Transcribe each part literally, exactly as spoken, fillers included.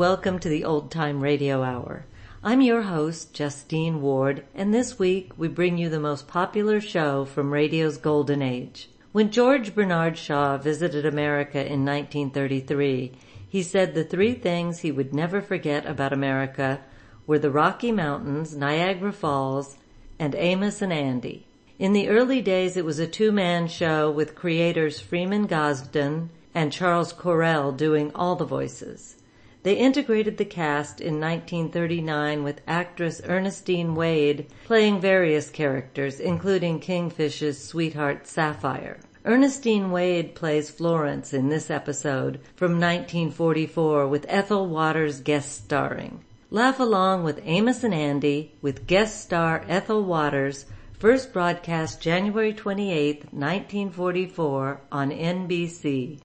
welcome to the Old-Time Radio Hour. I'm your host, Justeen Ward, and this week we bring you the most popular show from radio's golden age. When George Bernard Shaw visited America in nineteen thirty-three, he said the three things he would never forget about America were the Rocky Mountains, Niagara Falls, and Amos and Andy. In the early days, it was a two-man show with creators Freeman Gosden and Charles Correll doing all the voices. They integrated the cast in nineteen thirty-nine with actress Ernestine Wade playing various characters, including Kingfish's sweetheart Sapphire. Ernestine Wade plays Florence in this episode from nineteen forty-four with Ethel Waters guest starring. Laugh along with Amos and Andy with guest star Ethel Waters, first broadcast January twenty-eighth, nineteen forty-four on N B C.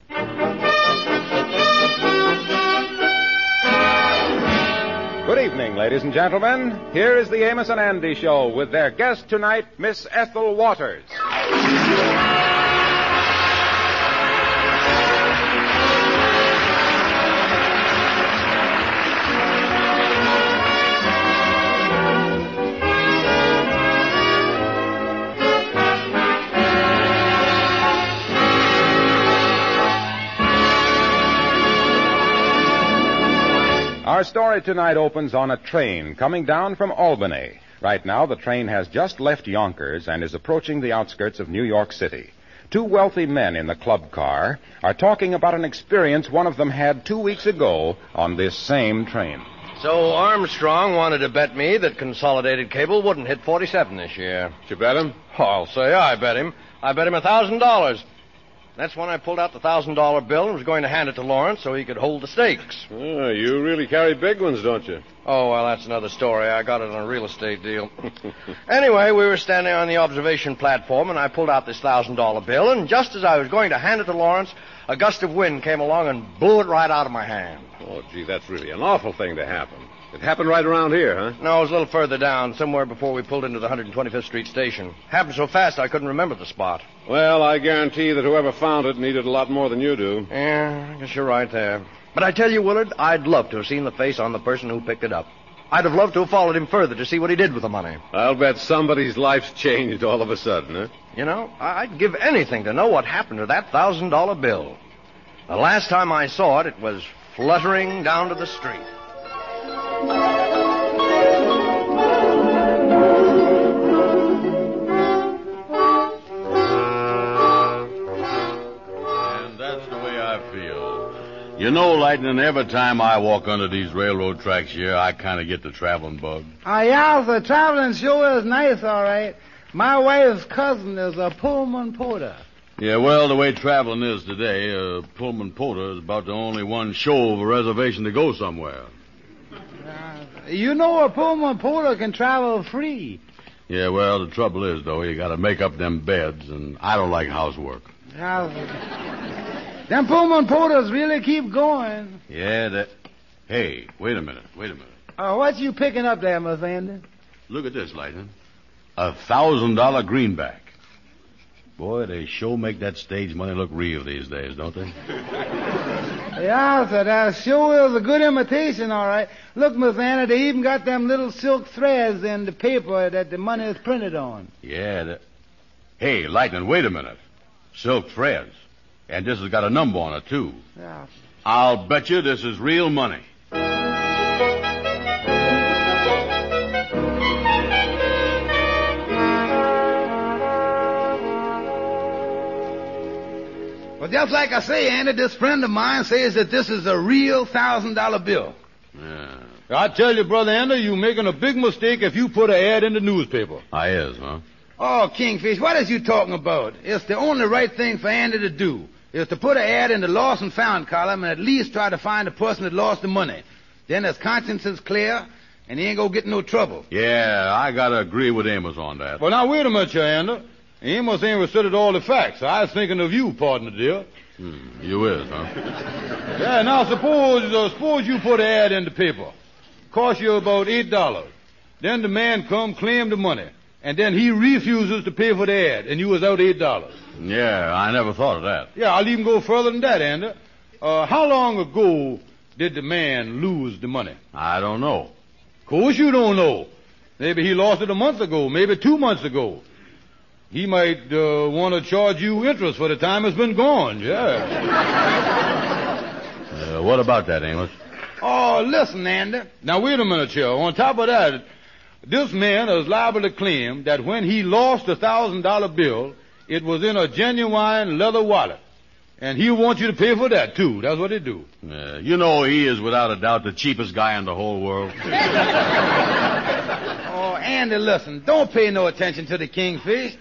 Good evening, ladies and gentlemen. Here is the Amos and Andy Show with their guest tonight, Miss Ethel Waters. Our story tonight opens on a train coming down from Albany. Right now, the train has just left Yonkers and is approaching the outskirts of New York City. Two wealthy men in the club car are talking about an experience one of them had two weeks ago on this same train. So Armstrong wanted to bet me that Consolidated Cable wouldn't hit forty-seven this year. Did you bet him? Oh, I'll say I bet him. I bet him a thousand dollars. That's when I pulled out the one thousand dollar bill and was going to hand it to Lawrence so he could hold the stakes. Oh, you really carry big ones, don't you? Oh, well, that's another story. I got it on a real estate deal. Anyway, we were standing on the observation platform, and I pulled out this one thousand dollar bill, and just as I was going to hand it to Lawrence, a gust of wind came along and blew it right out of my hand. Oh, gee, that's really an awful thing to happen. It happened right around here, huh? No, it was a little further down, somewhere before we pulled into the one twenty-fifth Street Station. Happened so fast I couldn't remember the spot. Well, I guarantee that whoever found it needed a lot more than you do. Yeah, I guess you're right there. But I tell you, Willard, I'd love to have seen the face on the person who picked it up. I'd have loved to have followed him further to see what he did with the money. I'll bet somebody's life's changed all of a sudden, huh? You know, I'd give anything to know what happened to that one thousand dollar bill. The last time I saw it, it was fluttering down to the street. And that's the way I feel. You know, Lightning, every time I walk under these railroad tracks here, I kind of get the traveling bug. Oh, yeah, the traveling sure is nice, all right. My wife's cousin is a Pullman porter. Yeah, well, the way traveling is today, a Pullman porter is about the only one show of a reservation to go somewhere. You know a Pullman porter can travel free. Yeah, well, the trouble is, though, you got to make up them beds, and I don't like housework. Uh, them Pullman porters really keep going. Yeah, that... Hey, wait a minute, wait a minute. Uh, what you picking up there, Miss Andy? Look at this, Lightning. A one thousand dollar greenback. Boy, they sure make that stage money look real these days, don't they? Yeah, sir, that sure is a good imitation, all right. Look, Miss Anna, they even got them little silk threads in the paper that the money is printed on. Yeah, that... Hey, Lightning, wait a minute. Silk threads. And this has got a number on it, too. Yeah. I'll bet you this is real money. Well, just like I say, Andy, this friend of mine says that this is a real one thousand dollar bill. Yeah. I tell you, Brother Andy, you're making a big mistake if you put an ad in the newspaper. I is, huh? Oh, Kingfish, what is you talking about? It's the only right thing for Andy to do, is to put an ad in the lost and found column and at least try to find the person that lost the money. Then his conscience is clear, and he ain't going to get no trouble. Yeah, I got to agree with Amos on that. Well, now, wait a minute, Andy. Amos ain't recited all the facts. I was thinking of you, partner, dear. Hmm, you is, huh? Yeah, now suppose uh, suppose you put an ad in the paper. Cost you about eight dollars. Then the man come, claim the money, and then he refuses to pay for the ad, and you was out eight dollars. Yeah, I never thought of that. Yeah, I'll even go further than that, Andy. Uh, how long ago Did the man lose the money? I don't know. Of course you don't know. Maybe he lost it a month ago, maybe two months ago. He might uh, want to charge you interest for the time it's been gone, yeah. uh, what about that, Amos? Oh, listen, Andy. Now, wait a minute, here. On top of that, this man is liable to claim that when he lost the one thousand dollar bill, it was in a genuine leather wallet. And he'll want you to pay for that, too. That's what he do. Uh, you know he is, without a doubt, the cheapest guy in the whole world. Oh, Andy, listen, don't pay no attention to the Kingfish.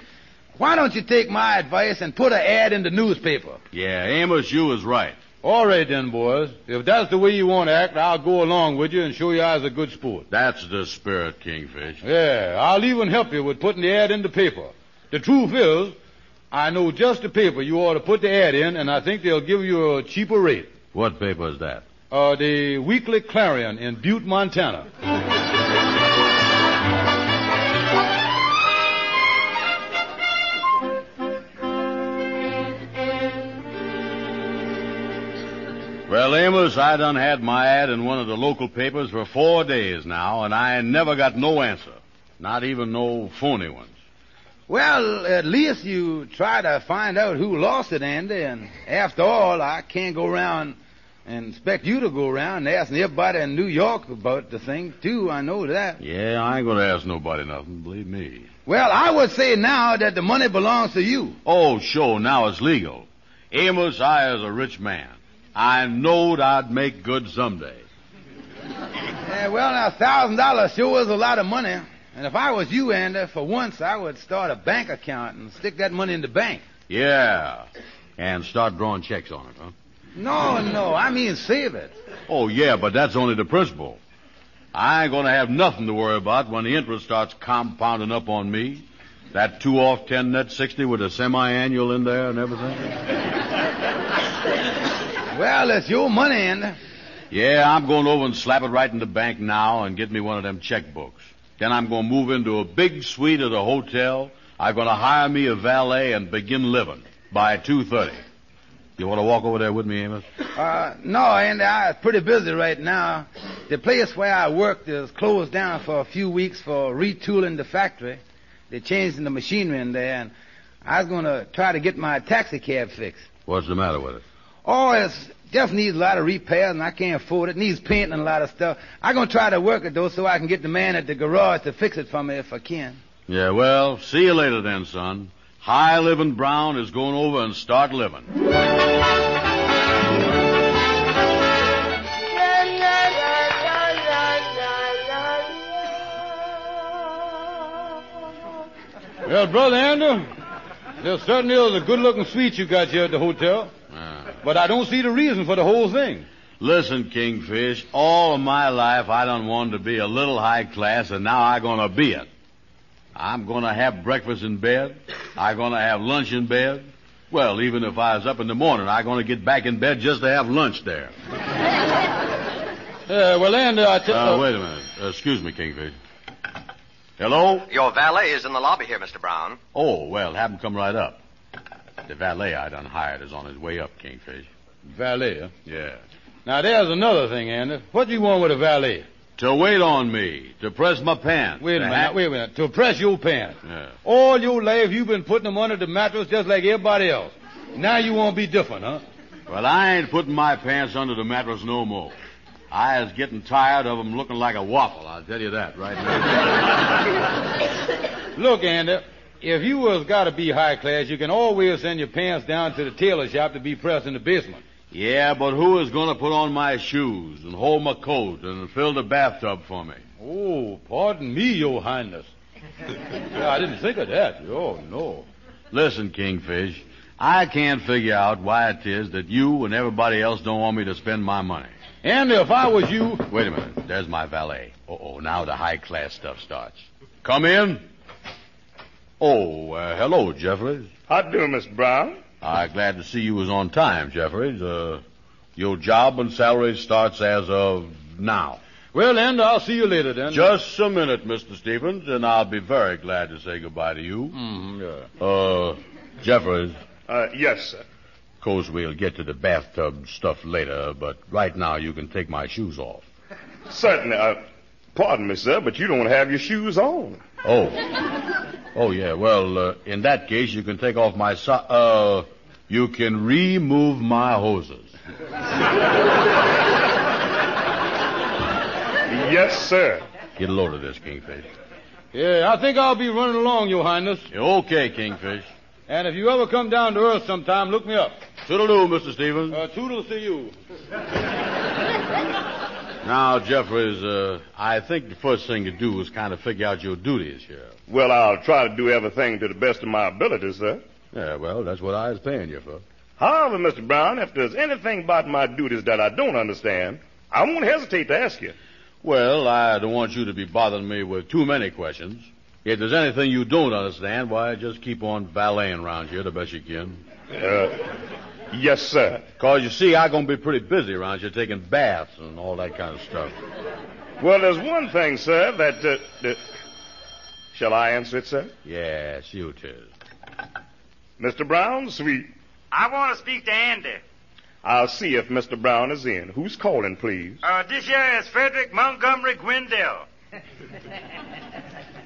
Why don't you take my advice and put an ad in the newspaper? Yeah, Amos, you was right. All right, then, boys. If that's the way you want to act, I'll go along with you and show you I was a good sport. That's the spirit, Kingfish. Yeah, I'll even help you with putting the ad in the paper. The truth is, I know just the paper you ought to put the ad in, and I think they'll give you a cheaper rate. What paper is that? Uh, the Weekly Clarion in Butte, Montana. Well, Amos, I done had my ad in one of the local papers for four days now, and I never got no answer. Not even no phony one. Well, at least you try to find out who lost it, Andy, and after all, I can't go around and expect you to go around and ask everybody in New York about the thing, too. I know that. Yeah, I ain't going to ask nobody nothing, believe me. Well, I would say now that the money belongs to you. Oh, sure, now it's legal. Amos, I is a rich man. I knowed I'd make good someday. Yeah, well, now, one thousand dollars sure is a lot of money. And if I was you, Andy, for once, I would start a bank account and stick that money in the bank. Yeah. And start drawing checks on it, huh? No, no. I mean save it. Oh, yeah, but that's only the principal. I ain't going to have nothing to worry about when the interest starts compounding up on me. That two off ten net sixty with a semi-annual in there and everything. Well, it's your money, Andy. Yeah, I'm going over and slap it right in the bank now and get me one of them checkbooks. Then I'm going to move into a big suite at a hotel. I'm going to hire me a valet and begin living by two thirty. You want to walk over there with me, Amos? Uh, no, Andy, I'm pretty busy right now. The place where I worked is closed down for a few weeks for retooling the factory. They're changing the machinery in there, and I was going to try to get my taxi cab fixed. What's the matter with it? Oh, it's... just needs a lot of repairs, and I can't afford it. Needs painting and a lot of stuff. I'm going to try to work it, though, so I can get the man at the garage to fix it for me if I can. Yeah, well, see you later then, son. High Living Brown is going over and start living. Well, Brother Andrew, there certainly is a good-looking suite you got here at the hotel. But I don't see the reason for the whole thing. Listen, Kingfish, all of my life I done wanted to be a little high class, and now I'm going to be it. I'm going to have breakfast in bed. I'm going to have lunch in bed. Well, even if I was up in the morning, I'm going to get back in bed just to have lunch there. Uh, well, Andy, I tell you... Uh, wait a minute. Uh, excuse me, Kingfish. Hello? Your valet is in the lobby here, Mister Brown. Oh, well, have him come right up. The valet I done hired is on his way up, Kingfish. Valet, huh? Yeah. Now, there's another thing, Andy. What do you want with a valet? To wait on me. To press my pants. Wait a minute, ha- wait a minute. To press your pants. Yeah. All your life you've been putting them under the mattress just like everybody else. Now you want to be different, huh? Well, I ain't putting my pants under the mattress no more. I is getting tired of them looking like a waffle, I'll tell you that right now. Look, Andy... if you was got to be high class, you can always send your pants down to the tailor shop to be pressed in the basement. Yeah, but who is going to put on my shoes and hold my coat and fill the bathtub for me? Oh, pardon me, Your Highness. Yeah, I didn't think of that. Oh, no. Listen, Kingfish, I can't figure out why it is that you and everybody else don't want me to spend my money. And if I was you... Wait a minute. There's my valet. Uh-oh, now the high class stuff starts. Come in. Oh, uh, hello, Jeffries. How do you do, Mister Brown? I'm glad to see you was on time, Jeffries. Uh, your job and salary starts as of now. Well, then, I'll see you later, then. Just a minute, Mister Stevens, and I'll be very glad to say goodbye to you. Mm-hmm, yeah. Uh, Jeffries. Uh, yes, sir. course, we'll get to the bathtub stuff later, but right now you can take my shoes off. Certainly. Uh, pardon me, sir, but you don't have your shoes on. Oh. Oh, yeah. Well, uh, in that case, you can take off my... So- uh, you can remove my hoses. Yes, sir. Get a load of this, Kingfish. Yeah, I think I'll be running along, Your Highness. Okay, Kingfish. And if you ever come down to Earth sometime, look me up. Toodle-doo, Mister Stevens. Uh, toodle to you. Now, Jeffries, uh, I think the first thing to do is kind of figure out your duties here. Well, I'll try to do everything to the best of my ability, sir. Yeah, well, that's what I was paying you for. However, Mister Brown, if there's anything about my duties that I don't understand, I won't hesitate to ask you. Well, I don't want you to be bothering me with too many questions. If there's anything you don't understand, why, just keep on valeting around here the best you can. Uh, yes, sir. Because, you see, I'm going to be pretty busy around here taking baths and all that kind of stuff. Well, there's one thing, sir, that... Uh, that... Shall I answer it, sir? Yes, you too. Mister Brown, sweet. I want to speak to Andy. I'll see if Mister Brown is in. Who's calling, please? Uh, this here is Frederick Montgomery Gwindell.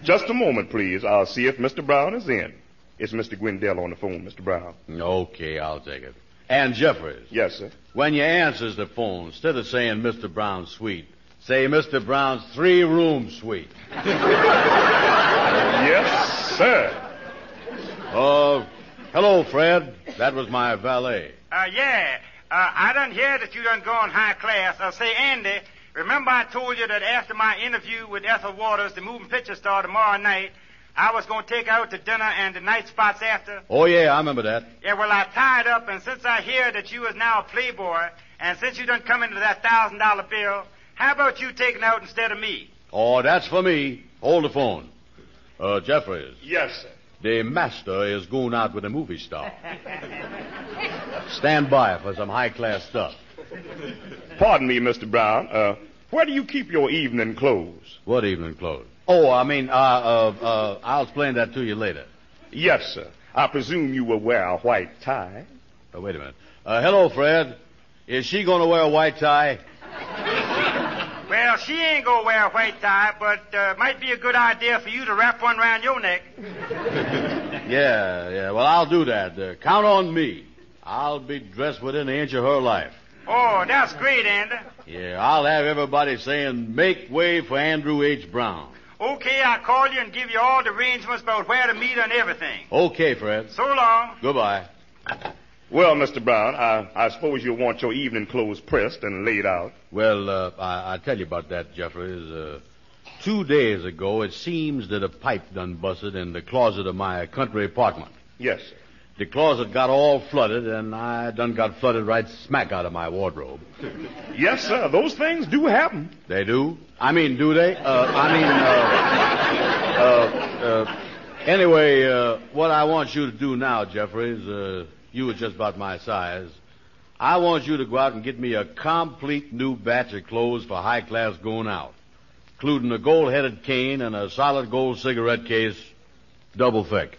Just a moment, please. I'll see if Mister Brown is in. It's Mister Gwindell on the phone, Mister Brown. Okay, I'll take it. And Jeffries. Yes, sir. When you answers the phone, instead of saying Mister Brown's suite, say Mister Brown's three-room suite. Yes, sir. Uh, hello, Fred. That was my valet. Uh, yeah. Uh, I done hear that you done gone high class. Uh, say, Andy, remember I told you that after my interview with Ethel Waters, the moving picture star, tomorrow night, I was going to take her out to dinner and the night spots after? Oh, yeah, I remember that. Yeah, well, I tied up, and since I hear that you is now a playboy, and since you done come into that one thousand dollars bill, how about you taking her out instead of me? Oh, that's for me. Hold the phone. Uh, Jeffries. Yes, sir. The master is going out with a movie star. Stand by for some high-class stuff. Pardon me, Mister Brown. Uh, where do you keep your evening clothes? What evening clothes? Oh, I mean, uh, uh, uh, I'll explain that to you later. Yes, sir. I presume you will wear a white tie. Oh, wait a minute. Uh, hello, Fred. Is she going to wear a white tie? Well, she ain't gonna wear a white tie, but uh, might be a good idea for you to wrap one around your neck. Yeah, yeah. Well, I'll do that. Uh, count on me. I'll be dressed within an inch of her life. Oh, that's great, Andy. Yeah, I'll have everybody saying, "Make way for Andrew H. Brown." Okay, I'll call you and give you all the arrangements about where to meet and everything. Okay, Fred. So long. Goodbye. Well, Mister Brown, I, I suppose you'll want your evening clothes pressed and laid out. Well, uh, I, I tell you about that, Jeffries. Uh, two days ago, it seems that a pipe done busted in the closet of my country apartment. Yes, sir. The closet got all flooded, and I done got flooded right smack out of my wardrobe. Yes, sir. Those things do happen. They do? I mean, do they? Uh, I mean, uh... uh, uh anyway, uh, what I want you to do now, Jeffries, uh... you were just about my size. I want you to go out and get me a complete new batch of clothes for high class going out, including a gold-headed cane and a solid gold cigarette case, double thick.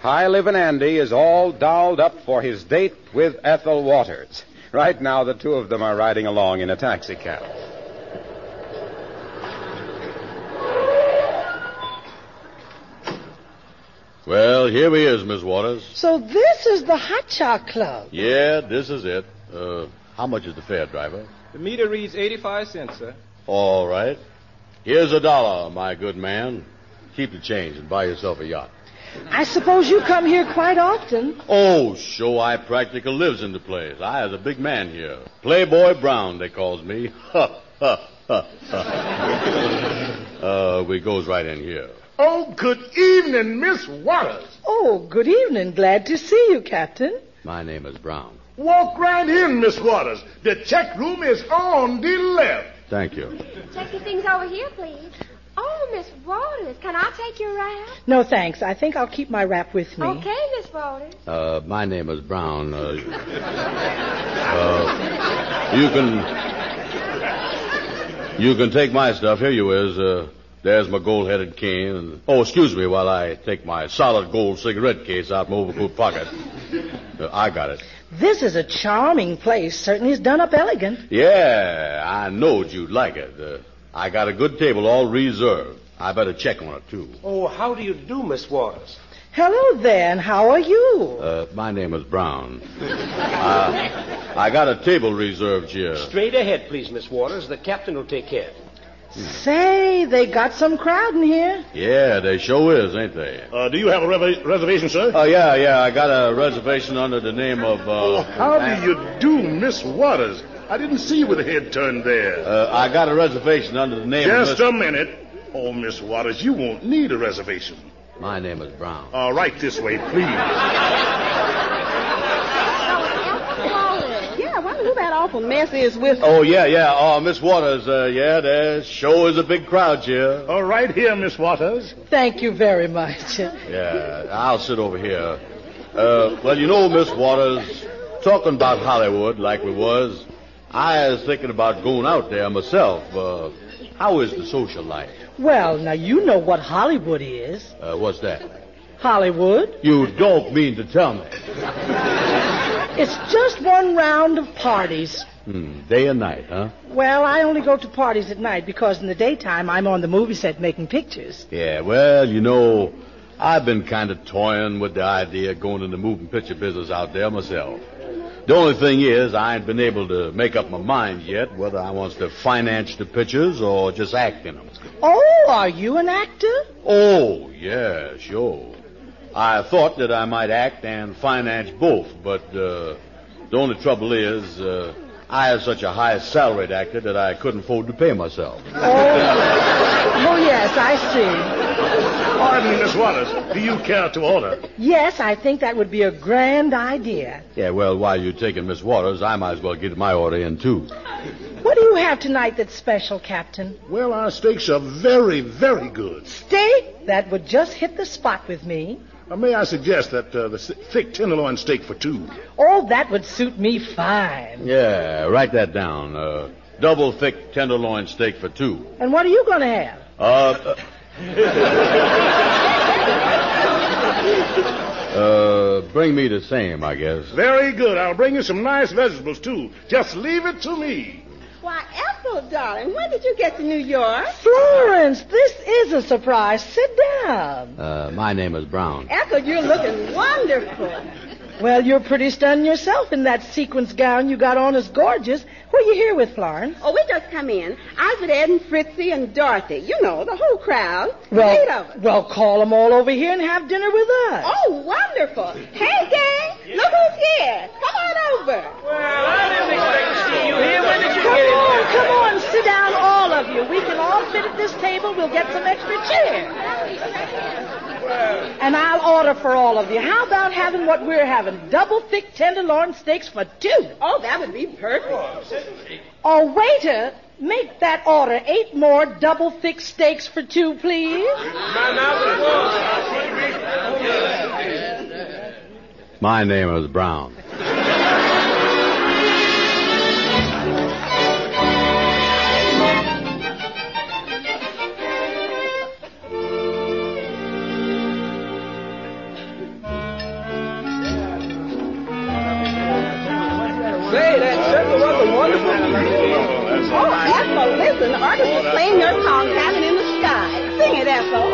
High Livin' Andy is all dolled up for his date with Ethel Waters. Right now, the two of them are riding along in a taxicab. Well, here we is, Miss Waters. So this is the Hot Shot Club. Yeah, this is it. Uh, how much is the fare, driver? The meter reads eighty-five cents, sir. All right. Here's a dollar, my good man. Keep the change and buy yourself a yacht. I suppose you come here quite often. Oh, sure, I practically lives in the place. I is a big man here. Playboy Brown, they calls me. Ha, ha, ha, ha. Uh, we goes right in here. Oh, good evening, Miss Waters. Oh, good evening. Glad to see you, Captain. My name is Brown. Walk right in, Miss Waters. The check room is on the left. Thank you. Check your things over here, please. Oh, Miss Waters, can I take your wrap? No, thanks. I think I'll keep my wrap with me. Okay, Miss Waters. Uh, my name is Brown. Uh, uh, you can... You can take my stuff. Here you is. Uh, there's my gold-headed cane. And, oh, excuse me while I take my solid gold cigarette case out of my overcoat pocket. Uh, I got it. This is a charming place. Certainly is done up elegant. Yeah, I knowed you'd like it. Uh, I got a good table all reserved. I better check on it, too. Oh, how do you do, Miss Waters? Hello there, and how are you? Uh, my name is Brown. uh, I got a table reserved here. Straight ahead, please, Miss Waters. The captain will take care. Hmm. Say, they got some crowd in here. Yeah, they sure is, ain't they? Uh, do you have a re- reservation, sir? Oh, uh, yeah, yeah. I got a reservation under the name of... Uh, oh, how do you do, Miss Waters? I didn't see you with a head turned there. Uh, I got a reservation under the name Just of... Just a minute. Oh, Miss Waters, you won't need a reservation. My name is Brown. All right, this way, please. Yeah, I wonder who that awful mess is with... Oh, yeah, yeah. Oh, Miss Waters, uh, yeah, there sure is a big crowd here. Oh, right here, Miss Waters. Thank you very much. Yeah, I'll sit over here. Uh, well, you know, Miss Waters, talking about Hollywood like we was... I was thinking about going out there myself. Uh, how is the social life? Well, now, you know what Hollywood is. Uh, what's that? Hollywood? You don't mean to tell me. It's just one round of parties. Hmm, day and night, huh? Well, I only go to parties at night because in the daytime I'm on the movie set making pictures. Yeah, well, you know, I've been kind of toying with the idea of going in the moving picture business out there myself. The only thing is, I ain't been able to make up my mind yet whether I wants to finance the pictures or just act in them. Oh, are you an actor? Oh, yeah, sure. I thought that I might act and finance both, but uh, the only trouble is, uh, I have such a high salaried actor that I couldn't afford to pay myself. Oh, oh yes, I see. Pardon me, Miss Wallace. Do you care to order? Yes, I think that would be a grand idea. Yeah, well, while you're taking Miss Waters, I might as well get my order in, too. What do you have tonight that's special, Captain? Well, our steaks are very, very good. Steak? That would just hit the spot with me. Uh, may I suggest that uh, the thick tenderloin steak for two? Oh, that would suit me fine. Yeah, write that down. Uh, double thick tenderloin steak for two. And what are you going to have? Uh... uh... Uh, bring me the same, I guess. Very good. I'll bring you some nice vegetables, too. Just leave it to me. Why, Ethel, darling, when did you get to New York? Florence, this is a surprise. Sit down. Uh, my name is Brown. Ethel, you're looking wonderful. Well, you're pretty stunned yourself in that sequins gown you got on is gorgeous. Who are you here with, Florence? Oh, we just come in. I was with Ed and Fritzy and Dorothy. You know, the whole crowd. Well, eight of us. Well, call them all over here and have dinner with us. Oh, wonderful. Hey, gang, yeah. Look who's here. Come on over. Well, I didn't expect to see you here. When did you come get in on, there? Come on, sit down, all of you. We can all sit at this table. We'll get some extra chairs. And I'll order for all of you. How about having what we're having? Double thick tenderloin steaks for two. Oh, that would be perfect. Oh, waiter, make that order. Eight more double thick steaks for two, please. My name is Brown.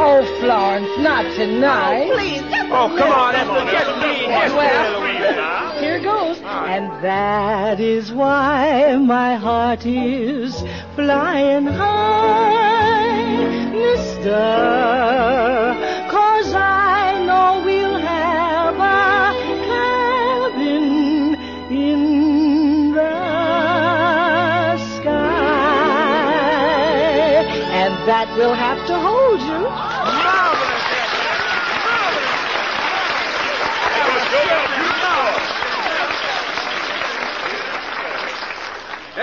Oh, Florence, not tonight. Oh, please, just Oh, come on, that's the just me. Well, here goes. And that is why my heart is flying high, mister. Cause I know we'll have a cabin in the sky. And that will have to hold you.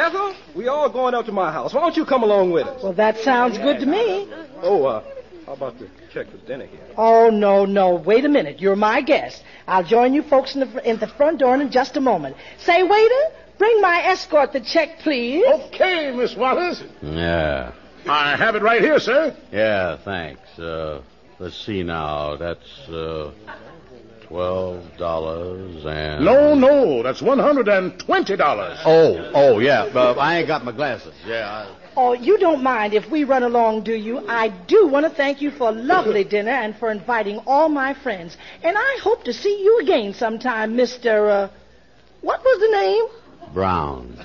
Ethel, we all going up to my house. Why don't you come along with us? Well, that sounds good to me. Oh, uh, how about the check for dinner here? Oh, no, no. Wait a minute. You're my guest. I'll join you folks in the, in the front door in just a moment. Say, waiter, bring my escort the check, please. Okay, Miss Waters. Yeah. I have it right here, sir. Yeah, thanks. Uh, let's see now. That's, uh... Twelve dollars and... No, no, that's one hundred and twenty dollars. Oh, oh, yeah, uh, I ain't got my glasses, yeah. I... Oh, you don't mind if we run along, do you? I do want to thank you for a lovely dinner and for inviting all my friends. And I hope to see you again sometime, Mister Uh, what was the name? Brown.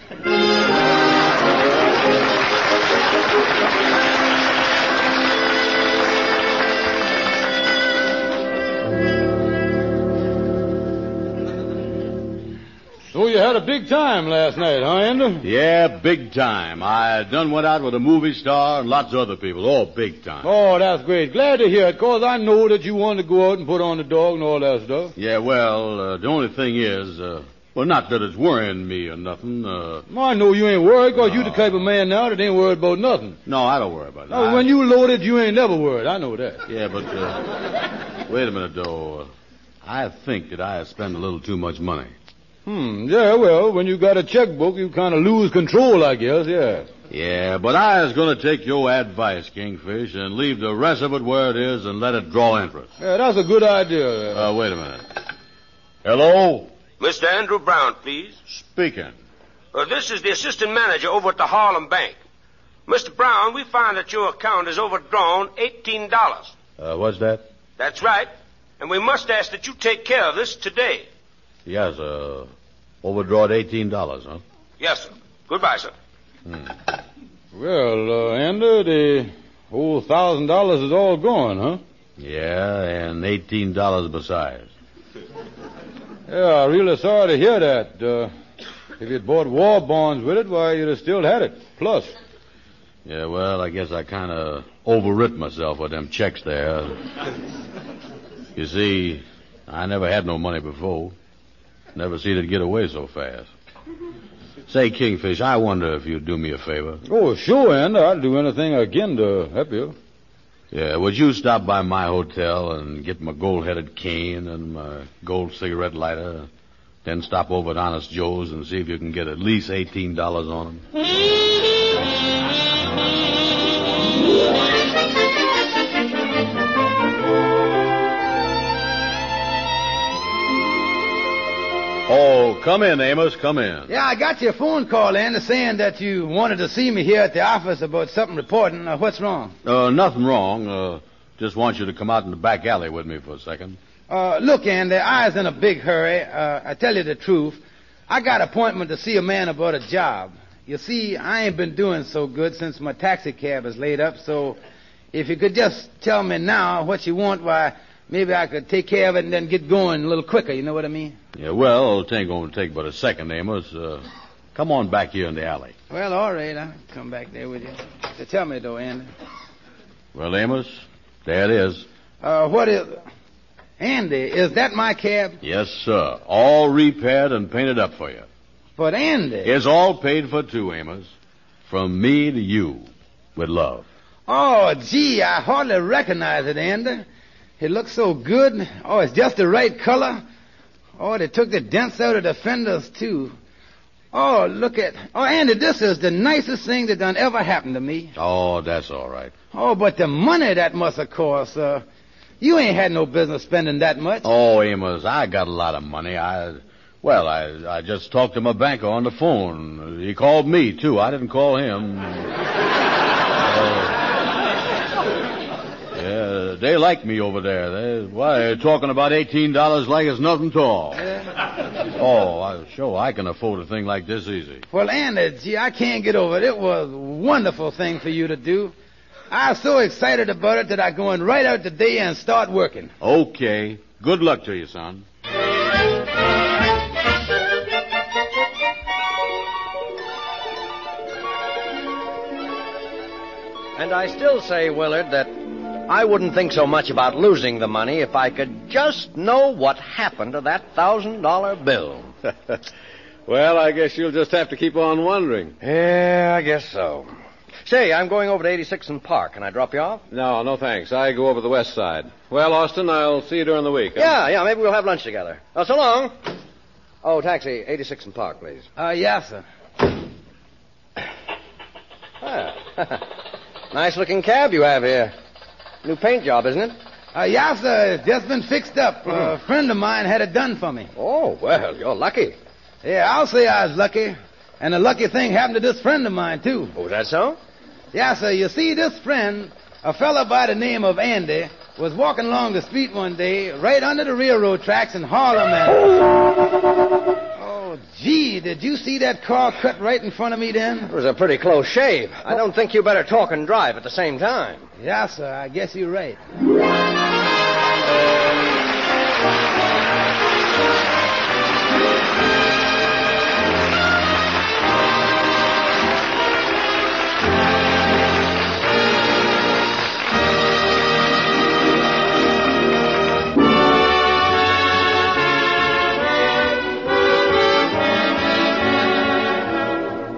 So you had a big time last night, huh, Ender? Yeah, big time. I done went out with a movie star and lots of other people. Oh, big time. Oh, that's great. Glad to hear it, because I know that you wanted to go out and put on the dog and all that stuff. Yeah, well, uh, the only thing is, uh, well, not that it's worrying me or nothing. Uh, well, I know you ain't worried, because no. You the type of man now that ain't worried about nothing. No, I don't worry about that. No, I... When you loaded, you ain't never worried. I know that. Yeah, but uh, wait a minute, though. I think that I spend a little too much money. Hmm, yeah, well, when you got a checkbook, you kind of lose control, I guess, yeah. Yeah, but I was going to take your advice, Kingfish, and leave the rest of it where it is and let it draw interest. Yeah, that's a good idea. Uh, uh wait a minute. Hello? Mister Andrew Brown, please. Speaking. Uh, this is the assistant manager over at the Harlem Bank. Mister Brown, we find that your account is overdrawn eighteen dollars. Uh, what's that? That's right. And we must ask that you take care of this today. Yes, uh, overdrawn eighteen dollars, huh? Yes, sir. Goodbye, sir. Hmm. Well, uh, Andrew, the whole one thousand dollars is all gone, huh? Yeah, and eighteen dollars besides. Yeah, I'm really sorry to hear that. Uh, if you'd bought war bonds with it, why, you'd have still had it, plus. Yeah, well, I guess I kind of overwrit myself with them checks there. You see, I never had no money before. Never seen it get away so fast. Say, Kingfish, I wonder if you'd do me a favor. Oh, sure, and I'd do anything again to help you. Yeah, would you stop by my hotel and get my gold-headed cane and my gold cigarette lighter, then stop over at Honest Joe's and see if you can get at least eighteen dollars on them? Oh, come in, Amos, come in. Yeah, I got your phone call, Andy, saying that you wanted to see me here at the office about something reporting. Uh, what's wrong? Uh, nothing wrong. Uh, just want you to come out in the back alley with me for a second. Uh, look, Andy, I was in a big hurry. Uh, I tell you the truth. I got an appointment to see a man about a job. You see, I ain't been doing so good since my taxi cab is laid up, so if you could just tell me now what you want, why... maybe I could take care of it and then get going a little quicker, you know what I mean? Yeah, well, it ain't going to take but a second, Amos. Uh, come on back here in the alley. Well, all right, I'll come back there with you. So tell me, though, Andy. Well, Amos, there it is. Uh, what is... Andy, is that my cab? Yes, sir. All repaired and painted up for you. But, Andy... It's all paid for, too, Amos. From me to you, with love. Oh, gee, I hardly recognize it, Andy. It looks so good. Oh, it's just the right color. Oh, they took the dents out of the fenders, too. Oh, look at... Oh, Andy, this is the nicest thing that done ever happened to me. Oh, that's all right. Oh, but the money that must have cost, uh... you ain't had no business spending that much. Oh, Amos, I got a lot of money. I... Well, I, I just talked to my banker on the phone. He called me, too. I didn't call him. uh... Yeah, they like me over there. They, why, they're talking about eighteen dollars like it's nothing at all. Yeah. Oh, I, sure, I can afford a thing like this easy. Well, Andy, gee, I can't get over it. It was a wonderful thing for you to do. I was so excited about it that I'm going right out today and start working. Okay. Good luck to you, son. And I still say, Willard, that... I wouldn't think so much about losing the money if I could just know what happened to that one thousand dollar bill. Well, I guess you'll just have to keep on wondering. Yeah, I guess so. Say, I'm going over to eighty-six and Park. Can I drop you off? No, no thanks. I go over the west side. Well, Austin, I'll see you during the week. Huh? Yeah, yeah, maybe we'll have lunch together. Oh, so long. Oh, taxi, eighty-six and Park, please. Uh, yes, sir. Ah. Nice-looking cab you have here. New paint job, isn't it? Uh, yes, sir. It's just been fixed up. Mm. A friend of mine had it done for me. Oh, well, you're lucky. Yeah, I'll say I was lucky. And a lucky thing happened to this friend of mine, too. Oh, is that so? Yeah, sir. You see, this friend, a fellow by the name of Andy, was walking along the street one day, right under the railroad tracks in Harlem, and... Oh, gee, did you see that car cut right in front of me then? It was a pretty close shave. I don't think you better talk and drive at the same time. Yeah, sir. I guess you're right.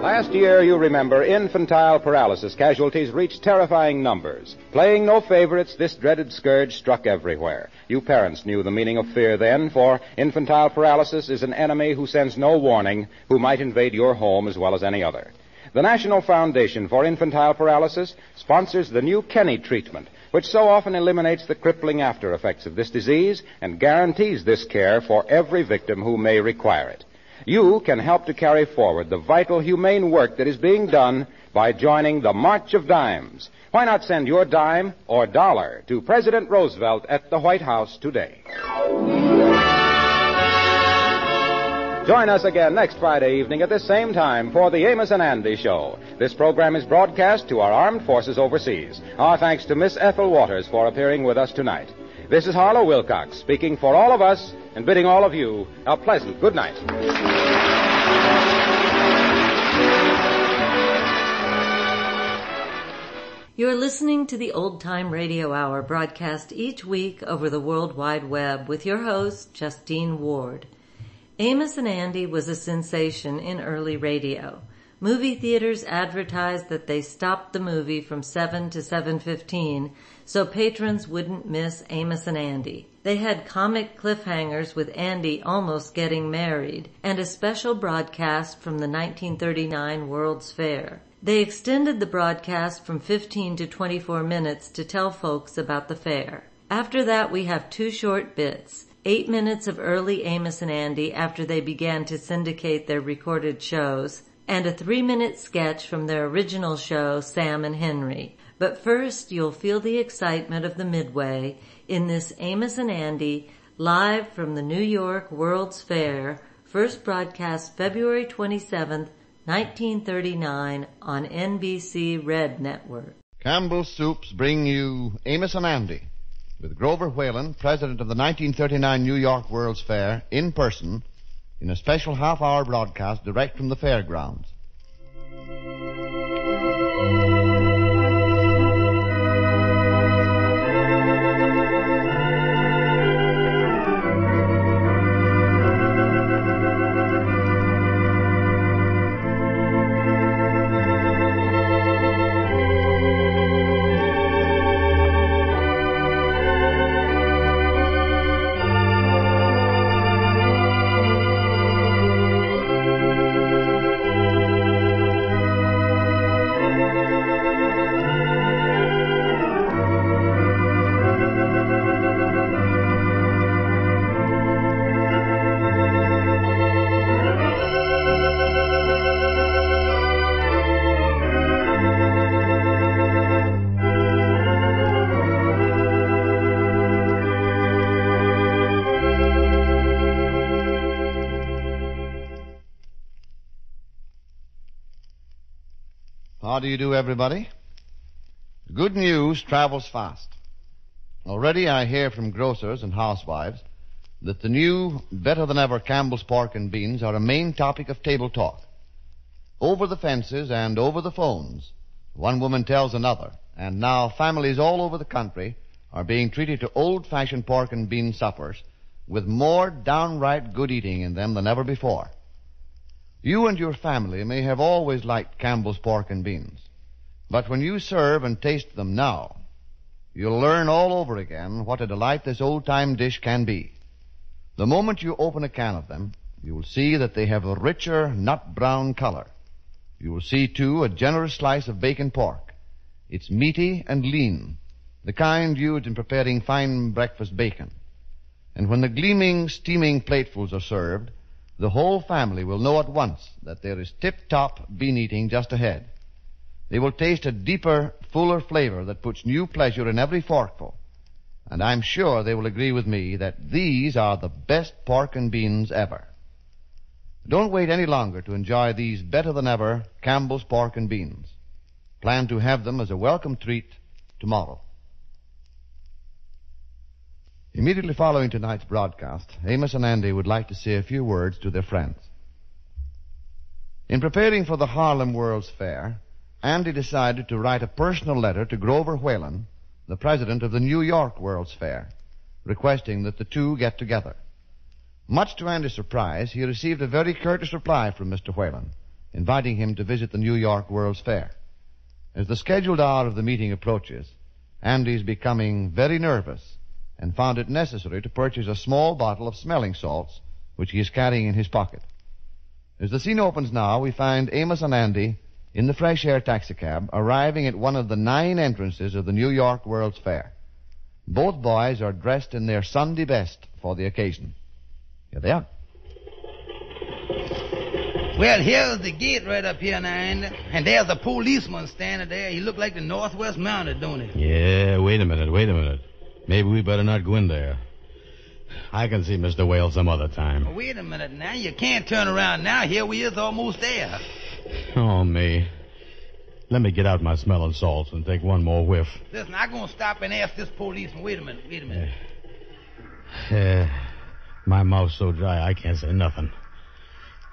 Last year, you remember, infantile paralysis casualties reached terrifying numbers. Playing no favorites, this dreaded scourge struck everywhere. You parents knew the meaning of fear then, for infantile paralysis is an enemy who sends no warning, who might invade your home as well as any other. The National Foundation for Infantile Paralysis sponsors the new Kenny treatment, which so often eliminates the crippling after effects of this disease and guarantees this care for every victim who may require it. You can help to carry forward the vital, humane work that is being done by joining the March of Dimes. Why not send your dime or dollar to President Roosevelt at the White House today? Join us again next Friday evening at this same time for the Amos and Andy Show. This program is broadcast to our armed forces overseas. Our thanks to Miss Ethel Waters for appearing with us tonight. This is Harlow Wilcox speaking for all of us and bidding all of you a pleasant good night. You're listening to the Old-Time Radio Hour, broadcast each week over the World Wide Web with your host, Justeen Ward. Amos and Andy was a sensation in early radio. Movie theaters advertised that they stopped the movie from seven to seven fifteen so patrons wouldn't miss Amos and Andy. They had comic cliffhangers with Andy almost getting married and a special broadcast from the nineteen thirty-nine World's Fair. They extended the broadcast from fifteen to twenty-four minutes to tell folks about the fair. After that, we have two short bits. Eight minutes of early Amos and Andy after they began to syndicate their recorded shows, and a three-minute sketch from their original show, Sam and Henry. But first, you'll feel the excitement of the midway in this Amos and Andy, live from the New York World's Fair, first broadcast February twenty-seventh, nineteen thirty-nine, on N B C Red Network. Campbell's Soups bring you Amos and Andy, with Grover Whalen, president of the nineteen thirty-nine New York World's Fair, in person, in a special half-hour broadcast direct from the fairgrounds. How do you do, everybody? Good news travels fast. Already I hear from grocers and housewives that the new, better-than-ever Campbell's pork and beans are a main topic of table talk. Over the fences and over the phones, one woman tells another, and now families all over the country are being treated to old-fashioned pork and bean suppers with more downright good eating in them than ever before. You and your family may have always liked Campbell's pork and beans, but when you serve and taste them now, you'll learn all over again what a delight this old-time dish can be. The moment you open a can of them, you will see that they have a richer, nut-brown color. You will see, too, a generous slice of bacon pork. It's meaty and lean, the kind used in preparing fine breakfast bacon. And when the gleaming, steaming platefuls are served, the whole family will know at once that there is tip-top bean-eating just ahead. They will taste a deeper, fuller flavor that puts new pleasure in every forkful. And I'm sure they will agree with me that these are the best pork and beans ever. Don't wait any longer to enjoy these better-than-ever Campbell's pork and beans. Plan to have them as a welcome treat tomorrow. Immediately following tonight's broadcast, Amos and Andy would like to say a few words to their friends. In preparing for the Harlem World's Fair, Andy decided to write a personal letter to Grover Whalen, the president of the New York World's Fair, requesting that the two get together. Much to Andy's surprise, he received a very courteous reply from Mister Whalen, inviting him to visit the New York World's Fair. As the scheduled hour of the meeting approaches, Andy's becoming very nervous and found it necessary to purchase a small bottle of smelling salts, which he is carrying in his pocket. As the scene opens now, we find Amos and Andy in the fresh air taxicab, arriving at one of the nine entrances of the New York World's Fair. Both boys are dressed in their Sunday best for the occasion. Here they are. Well, here's the gate right up here now, Andy. And there's a policeman standing there. He looked like the Northwest Mounted, don't he? Yeah, wait a minute, wait a minute. Maybe we better not go in there. I can see Mister Whale some other time. Wait a minute now. You can't turn around now. Here we is almost there. Oh, me. Let me get out my smelling salts and take one more whiff. Listen, I'm going to stop and ask this policeman. Wait a minute, wait a minute. Uh, uh, my mouth's so dry I can't say nothing.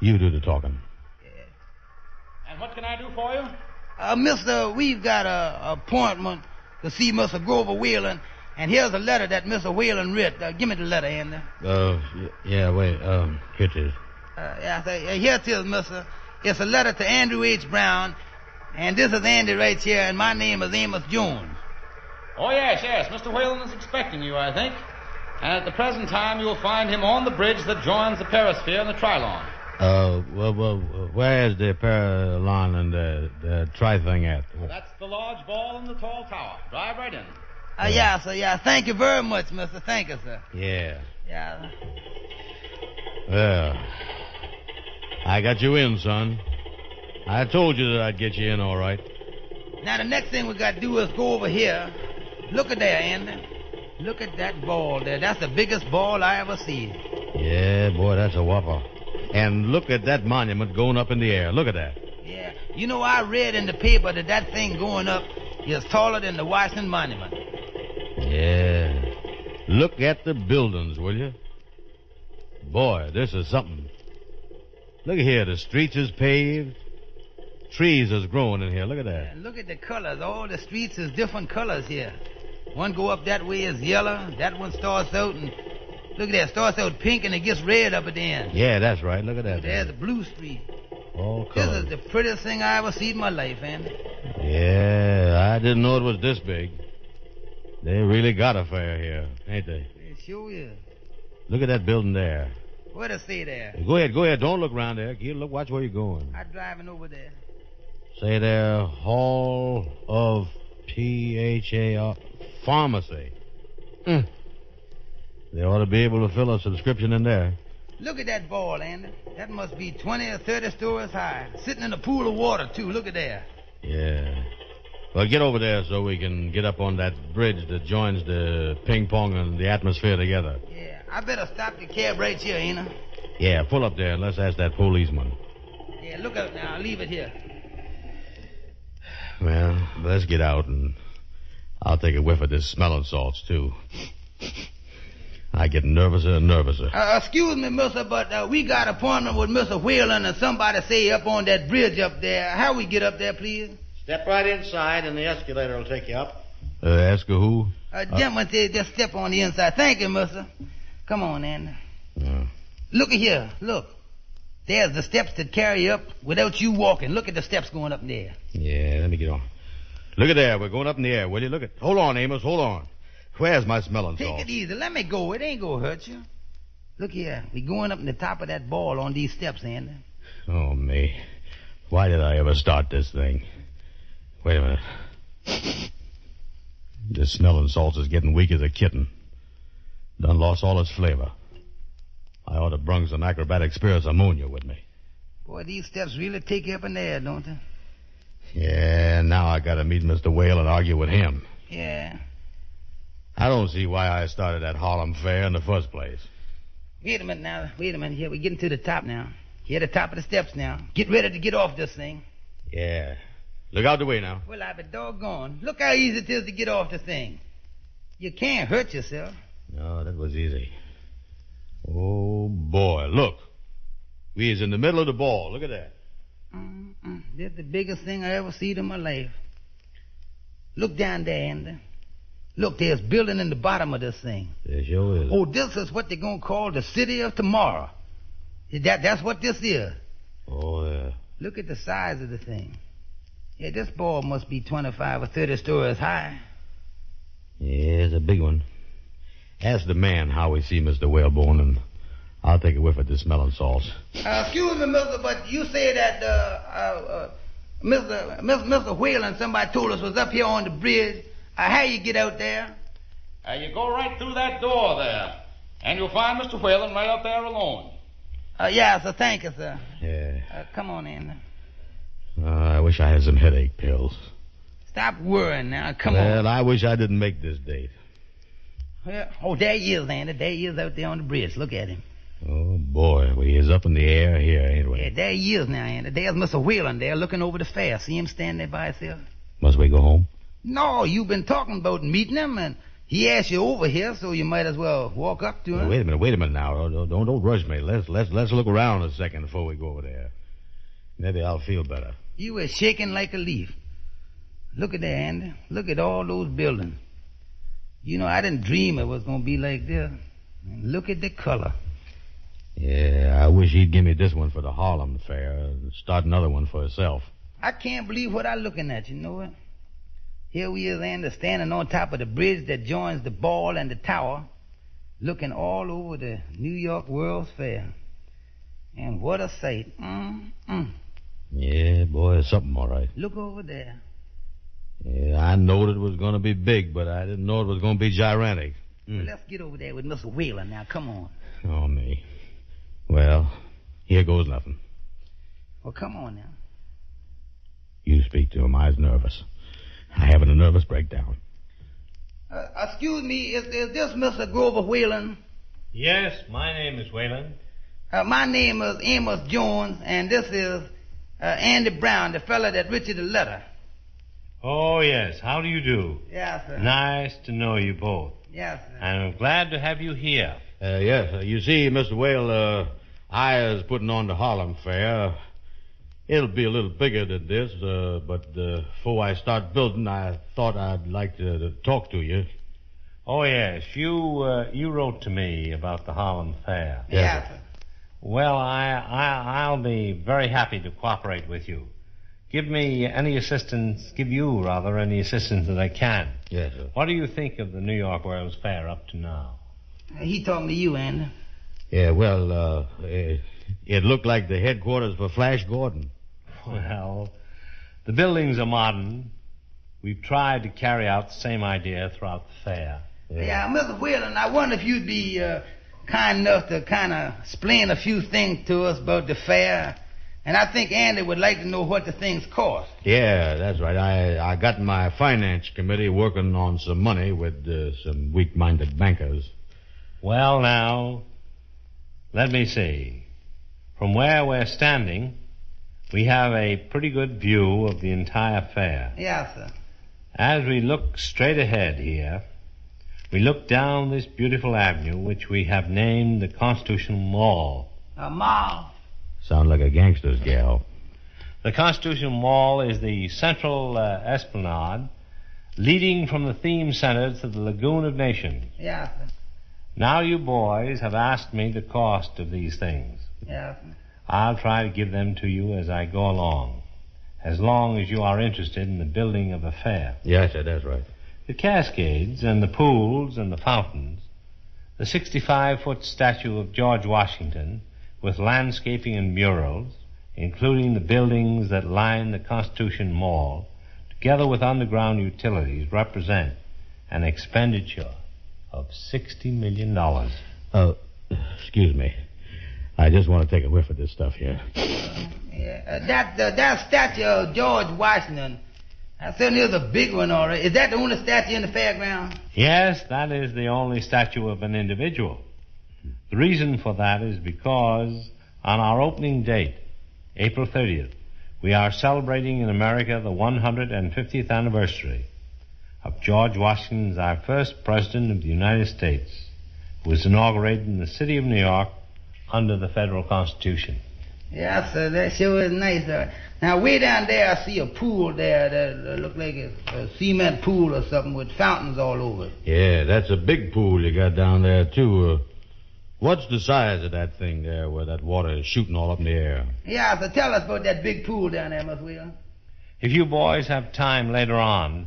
You do the talking. Yeah. And what can I do for you? Uh, mister, we've got an appointment to see Mister Grover Whalen, and here's a letter that Mister Whalen writ. Uh, give me the letter, Andy. Uh, yeah, wait, um, here it is. Uh, yeah, say, here it is, mister. It's a letter to Andrew H. Brown, and this is Andy right here, and my name is Amos Jones. Oh, yes, yes. Mister Whalen is expecting you, I think. And at the present time, you'll find him on the bridge that joins the Perisphere and the Trilon. Uh, well, well, where's the Trilon and the, the Tri-thing at? Uh, that's the large ball and the tall tower. Drive right in. Uh, yeah. yeah, sir, yeah. Thank you very much, mister. Thank you, sir. Yeah. Yeah. Well... I got you in, son. I told you that I'd get you in all right. Now, the next thing we got to do is go over here. Look at there, Andy. Look at that ball there. That's the biggest ball I ever see. Yeah, boy, that's a whopper. And look at that monument going up in the air. Look at that. Yeah. You know, I read in the paper that that thing going up is taller than the Washington Monument. Yeah. Look at the buildings, will you? Boy, this is something. Look here, the streets is paved. Trees is growing in here. Look at that. Yeah, look at the colors. All the streets is different colors here. One go up that way is yellow. That one starts out and... Look at that. Starts out pink and it gets red up at the end. Yeah, that's right. Look at that. There's the blue street. All colors. This is the prettiest thing I ever seen in my life, Andy. Yeah, I didn't know it was this big. They really got a fair here, ain't they? It sure is. Look at that building there. What is say there? Go ahead, go ahead. Don't look around there. You look, watch where you're going. I'm driving over there. Say there, Hall of P H A R Pharmacy. Mm. They ought to be able to fill a subscription in there. Look at that ball, Andy. That must be twenty or thirty stories high. Sitting in a pool of water, too. Look at there. Yeah. Well, get over there so we can get up on that bridge that joins the ping-pong and the atmosphere together. Yeah. I better stop the cab right here, ain't I? Yeah, pull up there and let's ask that policeman. Yeah, look out now. I'll leave it here. Well, let's get out and I'll take a whiff of this smelling salts, too. I get nervouser and nervouser. Uh, excuse me, mister, but uh, we got an appointment with Mister Whalen and somebody say up on that bridge up there. How we get up there, please? Step right inside and the escalator will take you up. Uh, ask her who? Uh, gentleman uh, said just step on the inside. Thank you, mister. Come on, Andy. Yeah. Look at here. Look. There's the steps that carry up without you walking. Look at the steps going up in the air. Yeah, let me get on. Look at there. We're going up in the air, will you? Look at... Hold on, Amos. Hold on. Where's my smelling salt? Take it easy. Let me go. It ain't gonna hurt you. Look here. We're going up in the top of that ball on these steps, Andy. Oh, me. Why did I ever start this thing? Wait a minute. This smelling salts is getting weak as a kitten. Done lost all its flavor. I ought to brung some acrobatic spirits ammonia with me. Boy, these steps really take you up in the air, don't they? Yeah, now I gotta meet Mister Whale and argue with him. Yeah. I don't see why I started that Harlem Fair in the first place. Wait a minute now. Wait a minute. Here, we're getting to the top now. Here, the top of the steps now. Get ready to get off this thing. Yeah. Look out the way now. Well, I be doggone. Look how easy it is to get off the thing. You can't hurt yourself. No, that was easy. Oh, boy, look. We is in the middle of the ball. Look at that. Mm-mm. That's the biggest thing I ever seen in my life. Look down there, Andy. Look, there's building in the bottom of this thing. There sure is. Oh, this is what they're going to call the city of tomorrow. That, that's what this is. Oh, yeah. Look at the size of the thing. Yeah, this ball must be twenty-five or thirty stories high. Yeah, it's a big one. Ask the man how we see Mister Whalebone, and I'll take a whiff at this smelling sauce. Uh, excuse me, mister, but you say that uh, uh, uh, Mister Mister Mister Whalen, somebody told us, was up here on the bridge. Uh, how you get out there? Uh, you go right through that door there, and you'll find Mister Whalen right out there alone. Uh, yeah, sir, thank you, sir. Yeah. Uh, come on in. Uh, I wish I had some headache pills. Stop worrying now, come well, on. Well, I wish I didn't make this date. Well, oh, there he is, Andy. There he is out there on the bridge. Look at him. Oh, boy. Well, he is up in the air here, ain't we? Yeah, there he is now, Andy. There's Mister Whelan there looking over the fair. See him standing there by himself? Must we go home? No, you've been talking about meeting him, and he asked you over here, so you might as well walk up to him. Now, wait a minute, wait a minute now. Don't, don't, don't rush me. Let's, let's, let's look around a second before we go over there. Maybe I'll feel better. You were shaking like a leaf. Look at that, Andy. Look at all those buildings. You know, I didn't dream it was going to be like this. And look at the color. Yeah, I wish he'd give me this one for the Harlem Fair and start another one for himself. I can't believe what I'm looking at, you know it? Here we is, Andy, standing on top of the bridge that joins the ball and the tower, looking all over the New York World's Fair. And what a sight. Mm-mm. Yeah, boy, it's something all right. Look over there. Yeah, I knowed it was going to be big, but I didn't know it was going to be gigantic. Mm. Well, let's get over there with Mister Wheeler now. Come on. Oh, me. Well, here goes nothing. Well, come on now. You speak to him. I was nervous. I'm having a nervous breakdown. Uh, excuse me, is, is this Mister Grover Whalen? Yes, my name is Whalen. Uh, my name is Amos Jones, and this is uh, Andy Brown, the fella that writ you the letter. Oh, yes. How do you do? Yes, sir. Nice to know you both. Yes, sir. I'm glad to have you here. Uh, yes, sir. You see, Mister Whale, uh, I is putting on the Harlem Fair. It'll be a little bigger than this, uh, but uh, before I start building, I thought I'd like to, to talk to you. Oh, yes. You uh, you wrote to me about the Harlem Fair. Yes, sir. Well, I, I, I'll be very happy to cooperate with you. Give me any assistance, give you, rather, any assistance that I can. Yes, sir. What do you think of the New York World's Fair up to now? He talking to you, Andy. Yeah, well, uh, it, it looked like the headquarters for Flash Gordon. Well, the buildings are modern. We've tried to carry out the same idea throughout the fair. Yeah, yeah Mister Whelan, I wonder if you'd be uh, kind enough to kind of explain a few things to us about the fair. And I think Andy would like to know what the things cost. Yeah, that's right. I I got my finance committee working on some money with uh, some weak-minded bankers. Well, now, let me see. From where we're standing, we have a pretty good view of the entire fair. Yeah, sir. As we look straight ahead here, we look down this beautiful avenue, which we have named the Constitution Mall. A mall. Sound like a gangster's gal. The Constitution Mall is the central uh, esplanade leading from the theme center to the Lagoon of Nations. Yeah, sir. Now you boys have asked me the cost of these things. Yeah, sir. I'll try to give them to you as I go along, as long as you are interested in the building of a fair. Yes, sir, that's right. The cascades and the pools and the fountains, the sixty-five foot statue of George Washington with landscaping and murals, including the buildings that line the Constitution Mall, together with underground utilities, represent an expenditure of sixty million dollars. Oh, excuse me. I just want to take a whiff of this stuff here. Yeah, uh, that, uh, that statue of George Washington, that certainly is a big one, all right. Is that the only statue in the fairground? Yes, that is the only statue of an individual. The reason for that is because on our opening date, April thirtieth, we are celebrating in America the one hundred fiftieth anniversary of George Washington as our first president of the United States, who was inaugurated in the city of New York under the federal Constitution. Yeah, sir, that sure is nice. Uh, now, way down there, I see a pool there that uh, looks like a, a cement pool or something with fountains all over it. Yeah, that's a big pool you got down there, too. Uh, what's the size of that thing there where that water is shooting all up in the air? Yeah, so tell us about that big pool down there, Miss Wheeler. If you boys have time later on,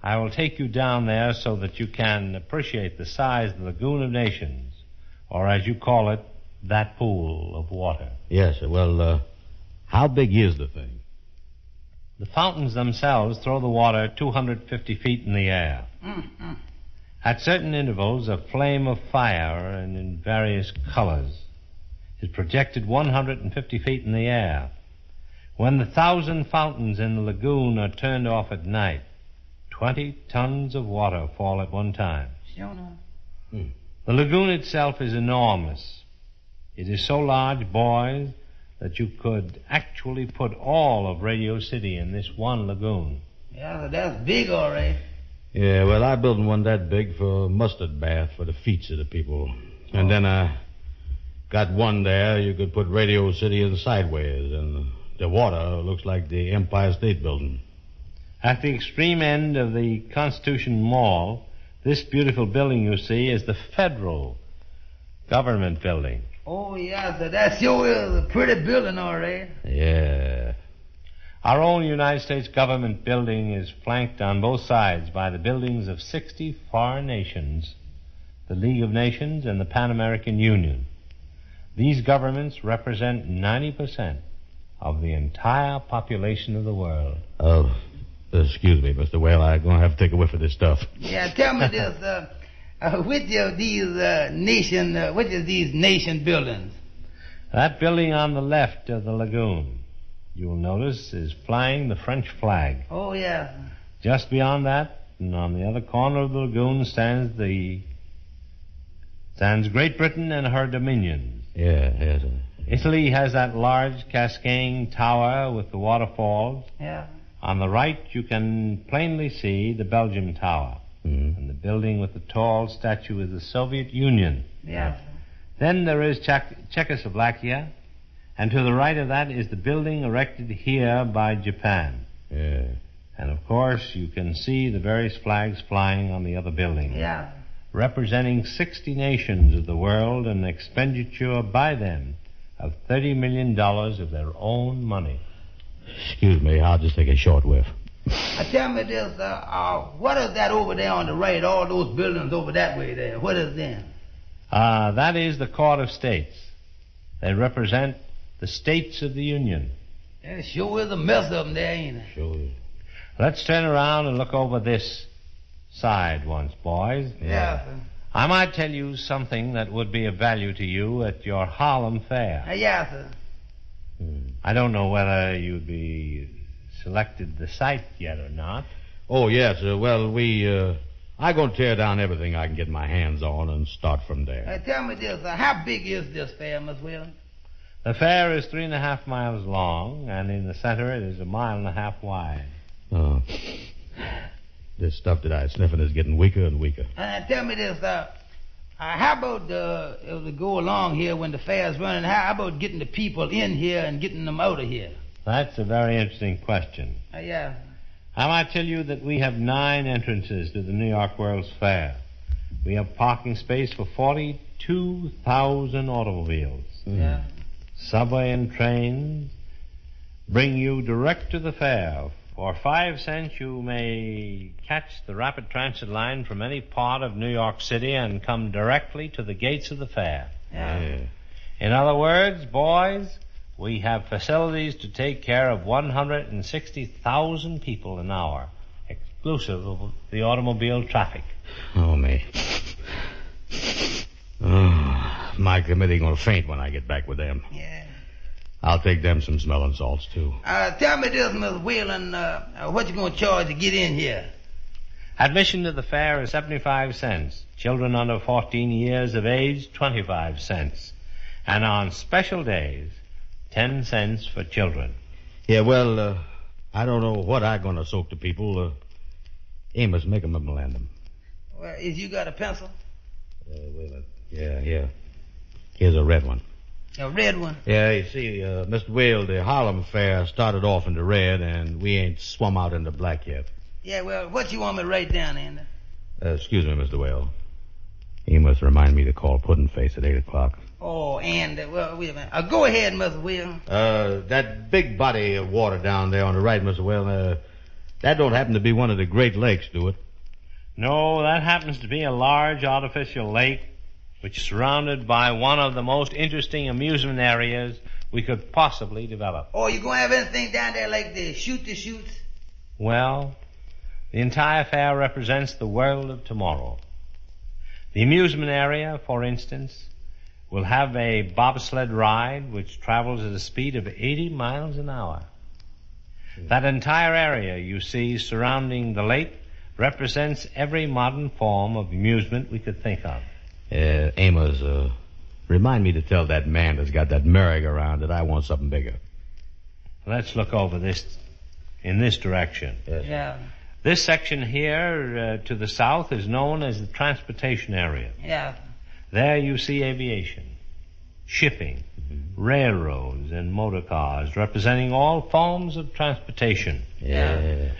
I will take you down there so that you can appreciate the size of the Lagoon of Nations, or as you call it, that pool of water. Yes, sir. Well, uh, how big is the thing? The fountains themselves throw the water two hundred fifty feet in the air. Mm-hmm. At certain intervals, a flame of fire, and in various colors, is projected one hundred fifty feet in the air. When the thousand fountains in the lagoon are turned off at night, twenty tons of water fall at one time. Shona. Hmm. The lagoon itself is enormous. It is so large, boys, that you could actually put all of Radio City in this one lagoon. Yeah, that's big, all right. Yeah, well, I built one that big for a mustard bath for the feet of the people. Oh. And then I got one there. You could put Radio City in sideways, and the water looks like the Empire State Building. At the extreme end of the Constitution Mall, this beautiful building you see is the federal government building. Oh, yeah, sir. That sure is a pretty building, all right. Yeah. Our own United States government building is flanked on both sides by the buildings of sixty foreign nations, the League of Nations and the Pan American Union. These governments represent ninety percent of the entire population of the world. Oh, excuse me, Mister Whale. I'm going to have to take a whiff of this stuff. Yeah, tell me this, uh... Uh, which of these uh, nation, uh, which of these nation buildings? That building on the left of the lagoon, you will notice, is flying the French flag. Oh, yeah. Just beyond that, and on the other corner of the lagoon, stands the stands Great Britain and her dominions. Yeah, yes. Yeah, Italy has that large cascading tower with the waterfalls. Yeah. On the right, you can plainly see the Belgium Tower. Mm-hmm. And the building with the tall statue is the Soviet Union. Yeah. Then there is Czech- Czechoslovakia, and to the right of that is the building erected here by Japan. Yeah. And, of course, you can see the various flags flying on the other building. Yeah. Representing sixty nations of the world and an expenditure by them of thirty million dollars of their own money. Excuse me, I'll just take a short whiff. Uh, tell me this, uh, uh, what is that over there on the right, all those buildings over that way there? What is them? Uh, that is the Court of States. They represent the states of the Union. There sure is a mess of them there, ain't it? Sure is. Let's turn around and look over this side once, boys. Yeah. yeah sir. I might tell you something that would be of value to you at your Harlem Fair. Uh, yeah, sir. Hmm. I don't know whether you'd be... selected the site yet or not? Oh, yes. Uh, well, we, uh, I'm going to tear down everything I can get my hands on and start from there. Uh, tell me this, uh, how big is this fair, Miss Whelan? The fair is three and a half miles long, and in the center it is a mile and a half wide. Oh. This stuff that I'm sniffing is getting weaker and weaker. Uh, tell me this, uh, uh, how about uh, if we go along here when the fair's running, how about getting the people in here and getting them out of here? That's a very interesting question. Uh, yeah. I might tell you that we have nine entrances to the New York World's Fair. We have parking space for forty-two thousand automobiles. Mm. Yeah. subway and trains bring you direct to the fair. For five cents, you may catch the rapid transit line from any part of New York City and come directly to the gates of the fair. Yeah. Yeah. In other words, boys, we have facilities to take care of one hundred sixty thousand people an hour, exclusive of the automobile traffic. Oh, me. Oh, my committee will faint when I get back with them. Yeah. I'll take them some smelling salts, too. Uh, tell me this, Miss Whelan, uh, what you going to charge to get in here? Admission to the fair is seventy-five cents. Children under fourteen years of age, twenty-five cents. And on special days, ten cents for children. Yeah, well, uh, I don't know what I'm going to soak to people. Uh, Amos, make them a memorandum. Well, is you got a pencil? Uh, wait a minute. Yeah, yeah. Here's a red one. A red one? Yeah, you see, uh, Mister Whale, the Harlem Fair started off in the red, and we ain't swum out in the black yet. Yeah, well, what you want me to write down, Andy? Uh, excuse me, Mister Whale. He must remind me to call Puddin' Face at eight o'clock. Oh, Andy, well, wait a minute. Uh, go ahead, Mister Whale. Uh, that big body of water down there on the right, Mister Whale, uh, that don't happen to be one of the Great Lakes, do it? No, that happens to be a large artificial lake, which is surrounded by one of the most interesting amusement areas we could possibly develop. Oh, you gonna have anything down there like the shoot-the-shoots? Well, the entire fair represents the world of tomorrow. The amusement area, for instance, will have a bobsled ride which travels at a speed of eighty miles an hour. Mm. That entire area you see surrounding the lake represents every modern form of amusement we could think of. Uh, Amos, uh, remind me to tell that man that's got that merry-go-round that I want something bigger. Let's look over this, in this direction. Yes. Yeah. This section here uh, to the south is known as the transportation area. Yeah. There you see aviation, shipping, mm-hmm. railroads, and motor cars representing all forms of transportation. Yeah. yeah.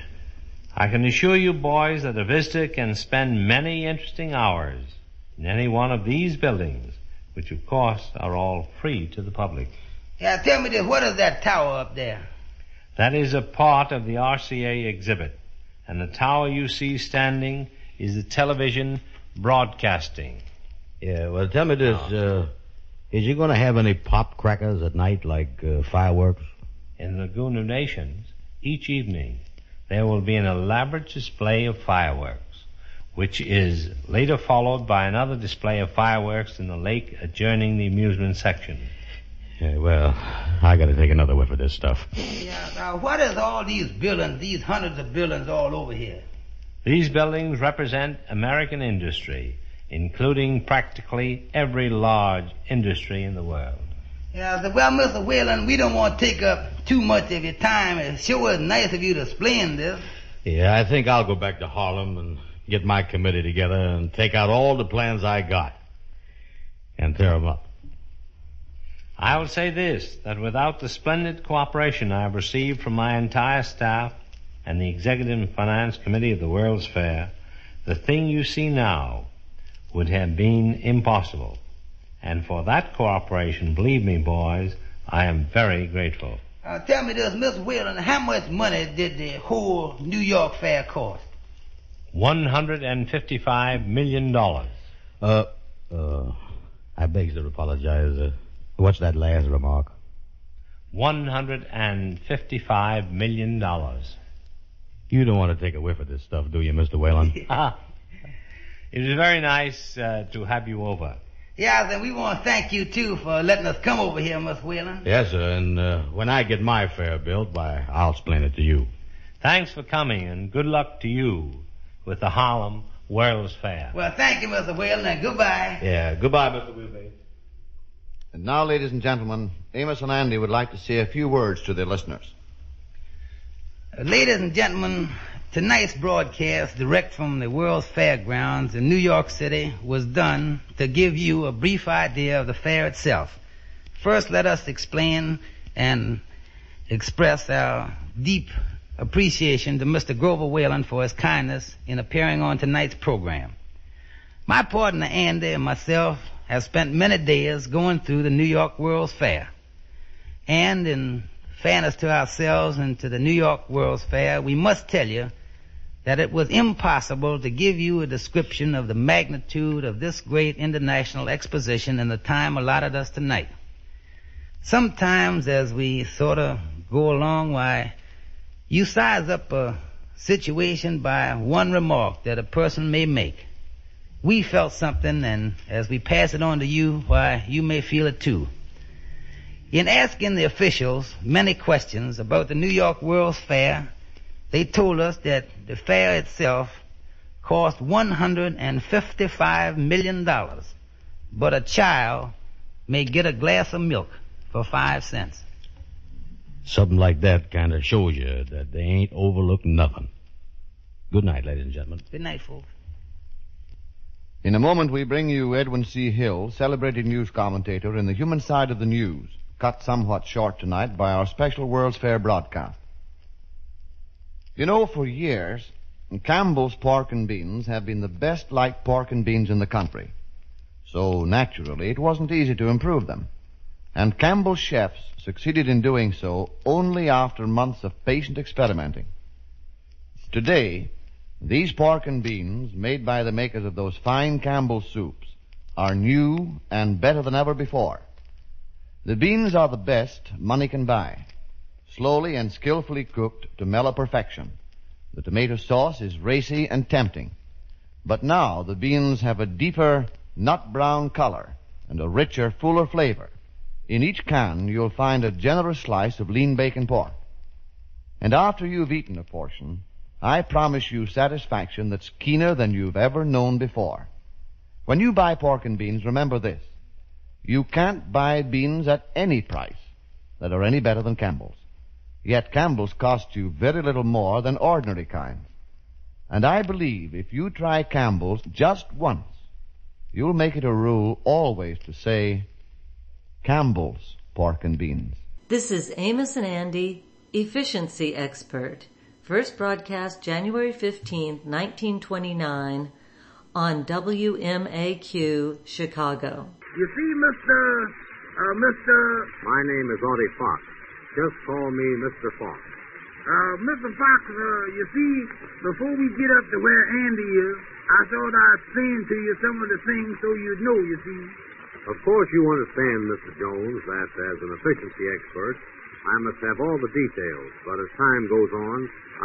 I can assure you, boys, that a visitor can spend many interesting hours in any one of these buildings, which, of course, are all free to the public. Yeah, tell me this. What is that tower up there? That is a part of the R C A exhibit. And the tower you see standing is the television broadcasting. Yeah, well, tell me this. Uh, is you going to have any pop crackers at night, like uh, fireworks? In the Lagoon of Nations, each evening, there will be an elaborate display of fireworks, which is later followed by another display of fireworks in the lake adjoining the amusement section. Yeah, well, I got to take another whiff of this stuff. Yeah, now, what is all these buildings, these hundreds of buildings all over here? These buildings represent American industry, including practically every large industry in the world. Yeah, well, Mister Whalen, we don't want to take up too much of your time. It sure is nice of you to explain this. Yeah, I think I'll go back to Harlem and get my committee together and take out all the plans I got and tear them up. I will say this, that without the splendid cooperation I have received from my entire staff and the Executive and Finance Committee of the World's Fair, the thing you see now would have been impossible. And for that cooperation, believe me, boys, I am very grateful. Uh, tell me this, Miss Whelan, how much money did the whole New York Fair cost? one hundred fifty-five million dollars. Uh, uh, I beg to apologize. Uh, what's that last remark? one hundred fifty-five million dollars. You don't want to take a whiff of this stuff, do you, Mister Whalen? It was very nice uh, to have you over. Yeah, then we want to thank you, too, for letting us come over here, Miss Whalen. Yes, sir, and uh, when I get my fair built, why, I'll explain it to you. Thanks for coming, and good luck to you with the Harlem World's Fair. Well, thank you, Mister Whalen, and goodbye. Yeah, goodbye, Mister Wheelbase. And now, ladies and gentlemen, Amos and Andy would like to say a few words to their listeners. Uh, ladies and gentlemen, tonight's broadcast, direct from the World's Fairgrounds in New York City, was done to give you a brief idea of the fair itself. First, let us explain and express our deep appreciation to Mister Grover Whalen for his kindness in appearing on tonight's program. My partner Andy and myself have spent many days going through the New York World's Fair. And in fairness to ourselves and to the New York World's Fair, we must tell you that it was impossible to give you a description of the magnitude of this great international exposition in the time allotted us tonight. Sometimes, as we sort of go along, why, you size up a situation by one remark that a person may make. We felt something, and as we pass it on to you, why, you may feel it too. In asking the officials many questions about the New York World's Fair, they told us that the fair itself cost one hundred fifty-five million dollars, but a child may get a glass of milk for five cents. Something like that kind of shows you that they ain't overlooked nothing. Good night, ladies and gentlemen. Good night, folks. In a moment, we bring you Edwin C. Hill, celebrated news commentator in the human side of the news, cut somewhat short tonight by our special World's Fair broadcast. You know, for years, Campbell's pork and beans have been the best-liked pork and beans in the country. So, naturally, it wasn't easy to improve them. And Campbell's chefs succeeded in doing so only after months of patient experimenting. Today, these pork and beans, made by the makers of those fine Campbell's soups, are new and better than ever before. The beans are the best money can buy, slowly and skillfully cooked to mellow perfection. The tomato sauce is racy and tempting. But now the beans have a deeper nut-brown color and a richer, fuller flavor. In each can, you'll find a generous slice of lean bacon pork. And after you've eaten a portion, I promise you satisfaction that's keener than you've ever known before. When you buy pork and beans, remember this. You can't buy beans at any price that are any better than Campbell's. Yet Campbell's cost you very little more than ordinary kinds. And I believe if you try Campbell's just once, you'll make it a rule always to say, Campbell's pork and beans. This is Amos and Andy, efficiency expert. First broadcast January fifteenth, nineteen twenty-nine, on W M A Q, Chicago. You see, Mister Uh, Mister My name is Audie Fox. Just call me Mister Fox. Uh, Mister Fox, uh, you see, before we get up to where Andy is, I thought I'd sing to you some of the things so you'd know, you see. Of course you understand, Mister Jones, that as an efficiency expert, I must have all the details. But as time goes on,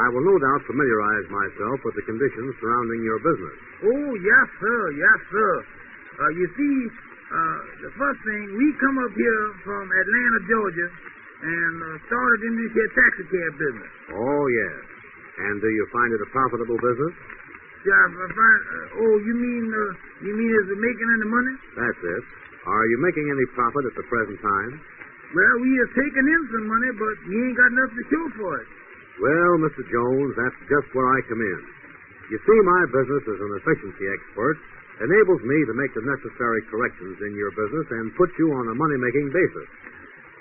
I will no doubt familiarize myself with the conditions surrounding your business. Oh, yes, sir, yes, sir. Uh, you see, uh, the first thing, we come up here from Atlanta, Georgia, and uh, started in this here taxi cab business. Oh, yes. And do you find it a profitable business? Yeah, I find, uh, oh, you mean, uh, you mean is it making any money? That's it. Are you making any profit at the present time? Well, we are taking in some money, but we ain't got enough to show for it. Well, Mister Jones, that's just where I come in. You see, my business as an efficiency expert enables me to make the necessary corrections in your business and put you on a money-making basis.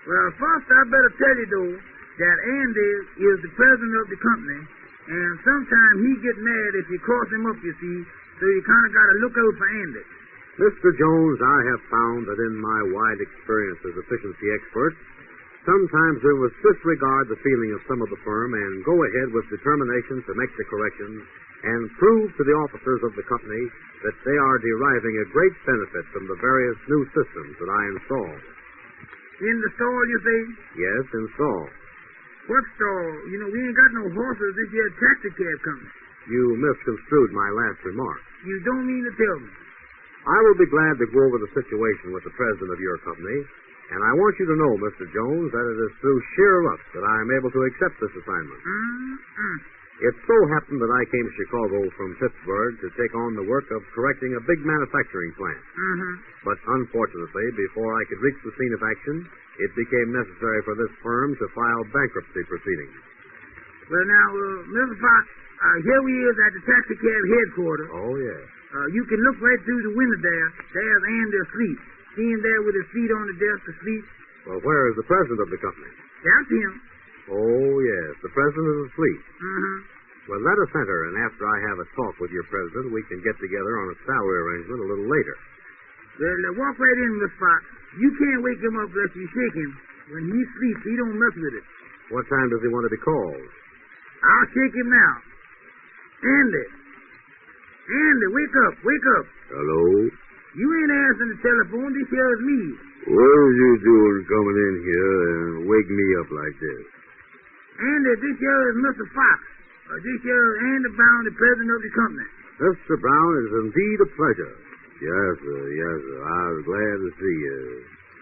Well, first, I better tell you, though, that Andy is the president of the company, and sometimes he gets mad if you cross him up, you see, so you kind of got to look out for Andy. Mister Jones, I have found that in my wide experience as efficiency expert, sometimes we must disregard the feeling of some of the firm and go ahead with determination to make the corrections and prove to the officers of the company that they are deriving a great benefit from the various new systems that I install. In the stall, you say? Yes, in stall. What stall? You know, we ain't got no horses. This here taxi cab company. You misconstrued my last remark. You don't mean to tell me. I will be glad to go over the situation with the president of your company, and I want you to know, Mister Jones, that it is through sheer luck that I am able to accept this assignment. Mm-hmm. It so happened that I came to Chicago from Pittsburgh to take on the work of correcting a big manufacturing plant. Mm-hmm. But unfortunately, before I could reach the scene of action, it became necessary for this firm to file bankruptcy proceedings. Well, now, uh, Mister Fox, uh, here we is at the taxicab headquarters. Oh, yes. Uh, you can look right through the window there. There's Andy asleep. He's there with his feet on the desk asleep. Well, where is the president of the company? That's him. Oh, yes, the president is asleep. Mm-hmm. Well, let us enter, and after I have a talk with your president, we can get together on a salary arrangement a little later. Well, now walk right in, Miss Fox. You can't wake him up unless you shake him. When he sleeps, he don't mess with it. What time does he want to be called? I'll shake him now. Andy. Andy, wake up, wake up. Hello? You ain't answering the telephone. This here is me. What was you doing coming in here and wake me up like this? Andy, this here is Mister Fox. Uh, this here is Andy Brown, the president of the company. Mister Brown, it's indeed a pleasure. Yes, sir, yes, sir. I was glad to see you.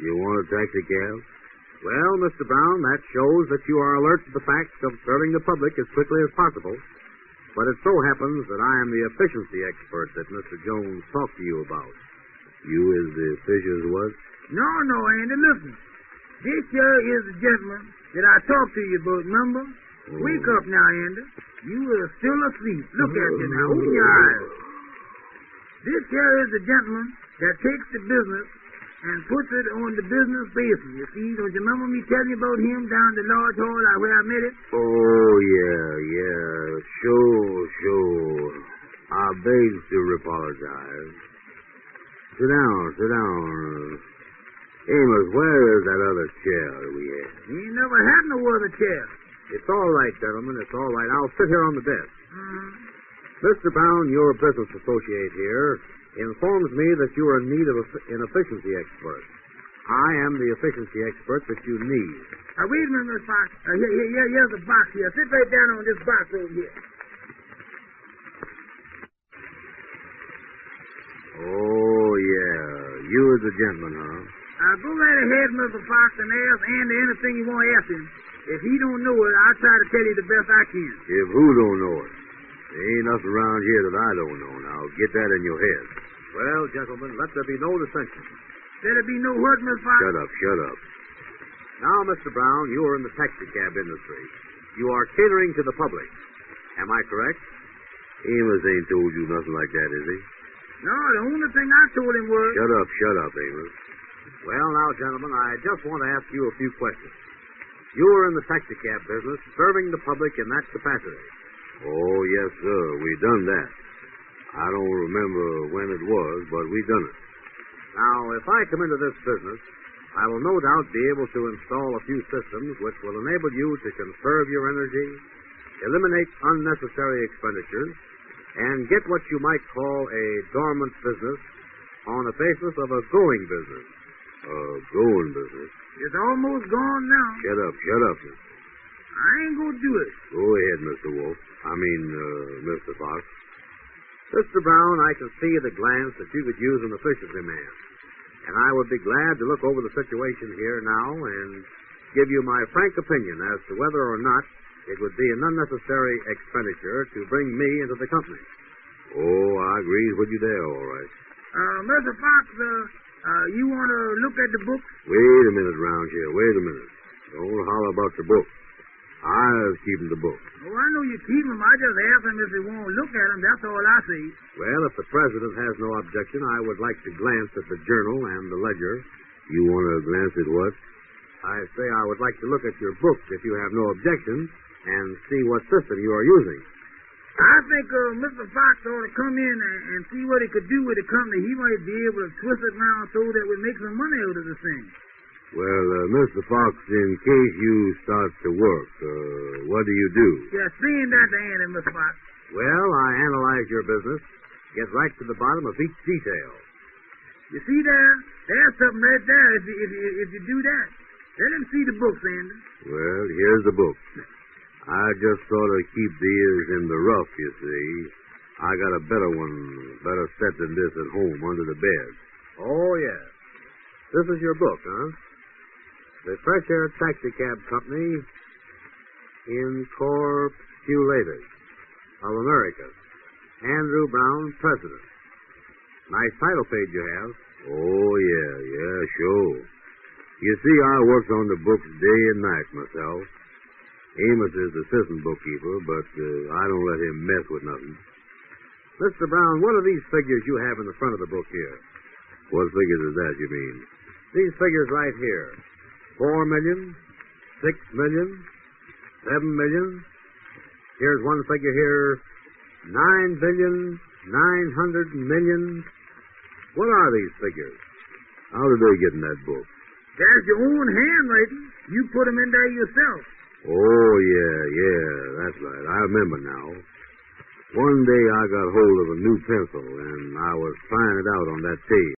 You want a taxi cab? Well, Mister Brown, that shows that you are alert to the fact of serving the public as quickly as possible. But it so happens that I am the efficiency expert that Mister Jones talked to you about. You is the fisher's what? No, no, Andy, listen. This here is the gentleman that I talked to you about, remember? Oh. Wake up now, Andy. You are still asleep. Look oh. at you now. Open your eyes. This here is the gentleman that takes the business and puts it on the business basis. You see, don't you remember me telling you about him down the large hall where I met it? Oh, yeah, yeah. Sure, sure. I beg to apologize. Sit down, sit down. Amos, where is that other chair we had? You ain't never had no other chair. It's all right, gentlemen, it's all right. I'll sit here on the desk. Mm-hmm. Mister Brown, your business associate here, informs me that you are in need of an efficiency expert. I am the efficiency expert that you need. Uh, wait a minute, Mister Fox. Uh, here, here, here, here's a box here. Sit right down on this box over here. Oh, yeah. You is a gentleman, huh? Uh, go right ahead, Mister Fox, and ask Andy anything you want to ask him. If he don't know it, I'll try to tell you the best I can. If who don't know it? There ain't nothing around here that I don't know now. Get that in your head. Well, gentlemen, let there be no dissension. Let there be no word, Mister Fox. Shut up, shut up. Now, Mister Brown, you are in the taxicab industry. You are catering to the public. Am I correct? Amos ain't told you nothing like that, is he? No, the only thing I told him was... Shut up, shut up, Amos. Well, now, gentlemen, I just want to ask you a few questions. You are in the taxicab business, serving the public in that capacity. Oh, yes, sir. We done that. I don't remember when it was, but we done it. Now, if I come into this business, I will no doubt be able to install a few systems which will enable you to conserve your energy, eliminate unnecessary expenditures, and get what you might call a dormant business on the basis of a going business. A going business? It's almost gone now. Shut up, shut up, sir. I ain't gonna do it. Go ahead, Mister Wolf. I mean, uh, Mister Fox. Mister Brown, I can see at a glance that you could use an efficiency man. And I would be glad to look over the situation here now and give you my frank opinion as to whether or not it would be an unnecessary expenditure to bring me into the company. Oh, I agree with you there, all right. Uh, Mister Fox, uh, uh, you want to look at the book? Wait a minute, round here. Wait a minute. Don't holler about the book. I was keeping the book. Oh, I know you keep them. I just ask him if he won't look at them. That's all I see. Well, if the president has no objection, I would like to glance at the journal and the ledger. You want to glance at what? I say I would like to look at your books if you have no objection and see what system you are using. I think uh, Mister Fox ought to come in and, and see what he could do with the company. He might be able to twist it around so that we make some money out of the thing. Well, uh, Mister Fox, in case you start to work, uh, what do you do? Yeah, seeing that to Andy, Mister Fox. Well, I analyze your business, get right to the bottom of each detail. You see there? There's something right there if you, if you, if you do that. Let him see the books, Andy. Well, here's the book. I just sort of keep these in the rough, you see. I got a better one, better set than this at home under the bed. Oh, yeah. This is your book, huh? The Fresh Air Taxicab Company Incorporated of America. Andrew Brown, President. Nice title page you have. Oh, yeah, yeah, sure. You see, I worked on the books day and night myself. Amos is the assistant bookkeeper, but uh, I don't let him mess with nothing. Mister Brown, what are these figures you have in the front of the book here? What figures is that, you mean? These figures right here. Four million, six million, seven million. Here's one figure here. Nine billion, nine hundred million. What are these figures? How did they get in that book? That's your own handwriting. You put them in there yourself. Oh, yeah, yeah, that's right. I remember now. One day I got hold of a new pencil, and I was trying it out on that page.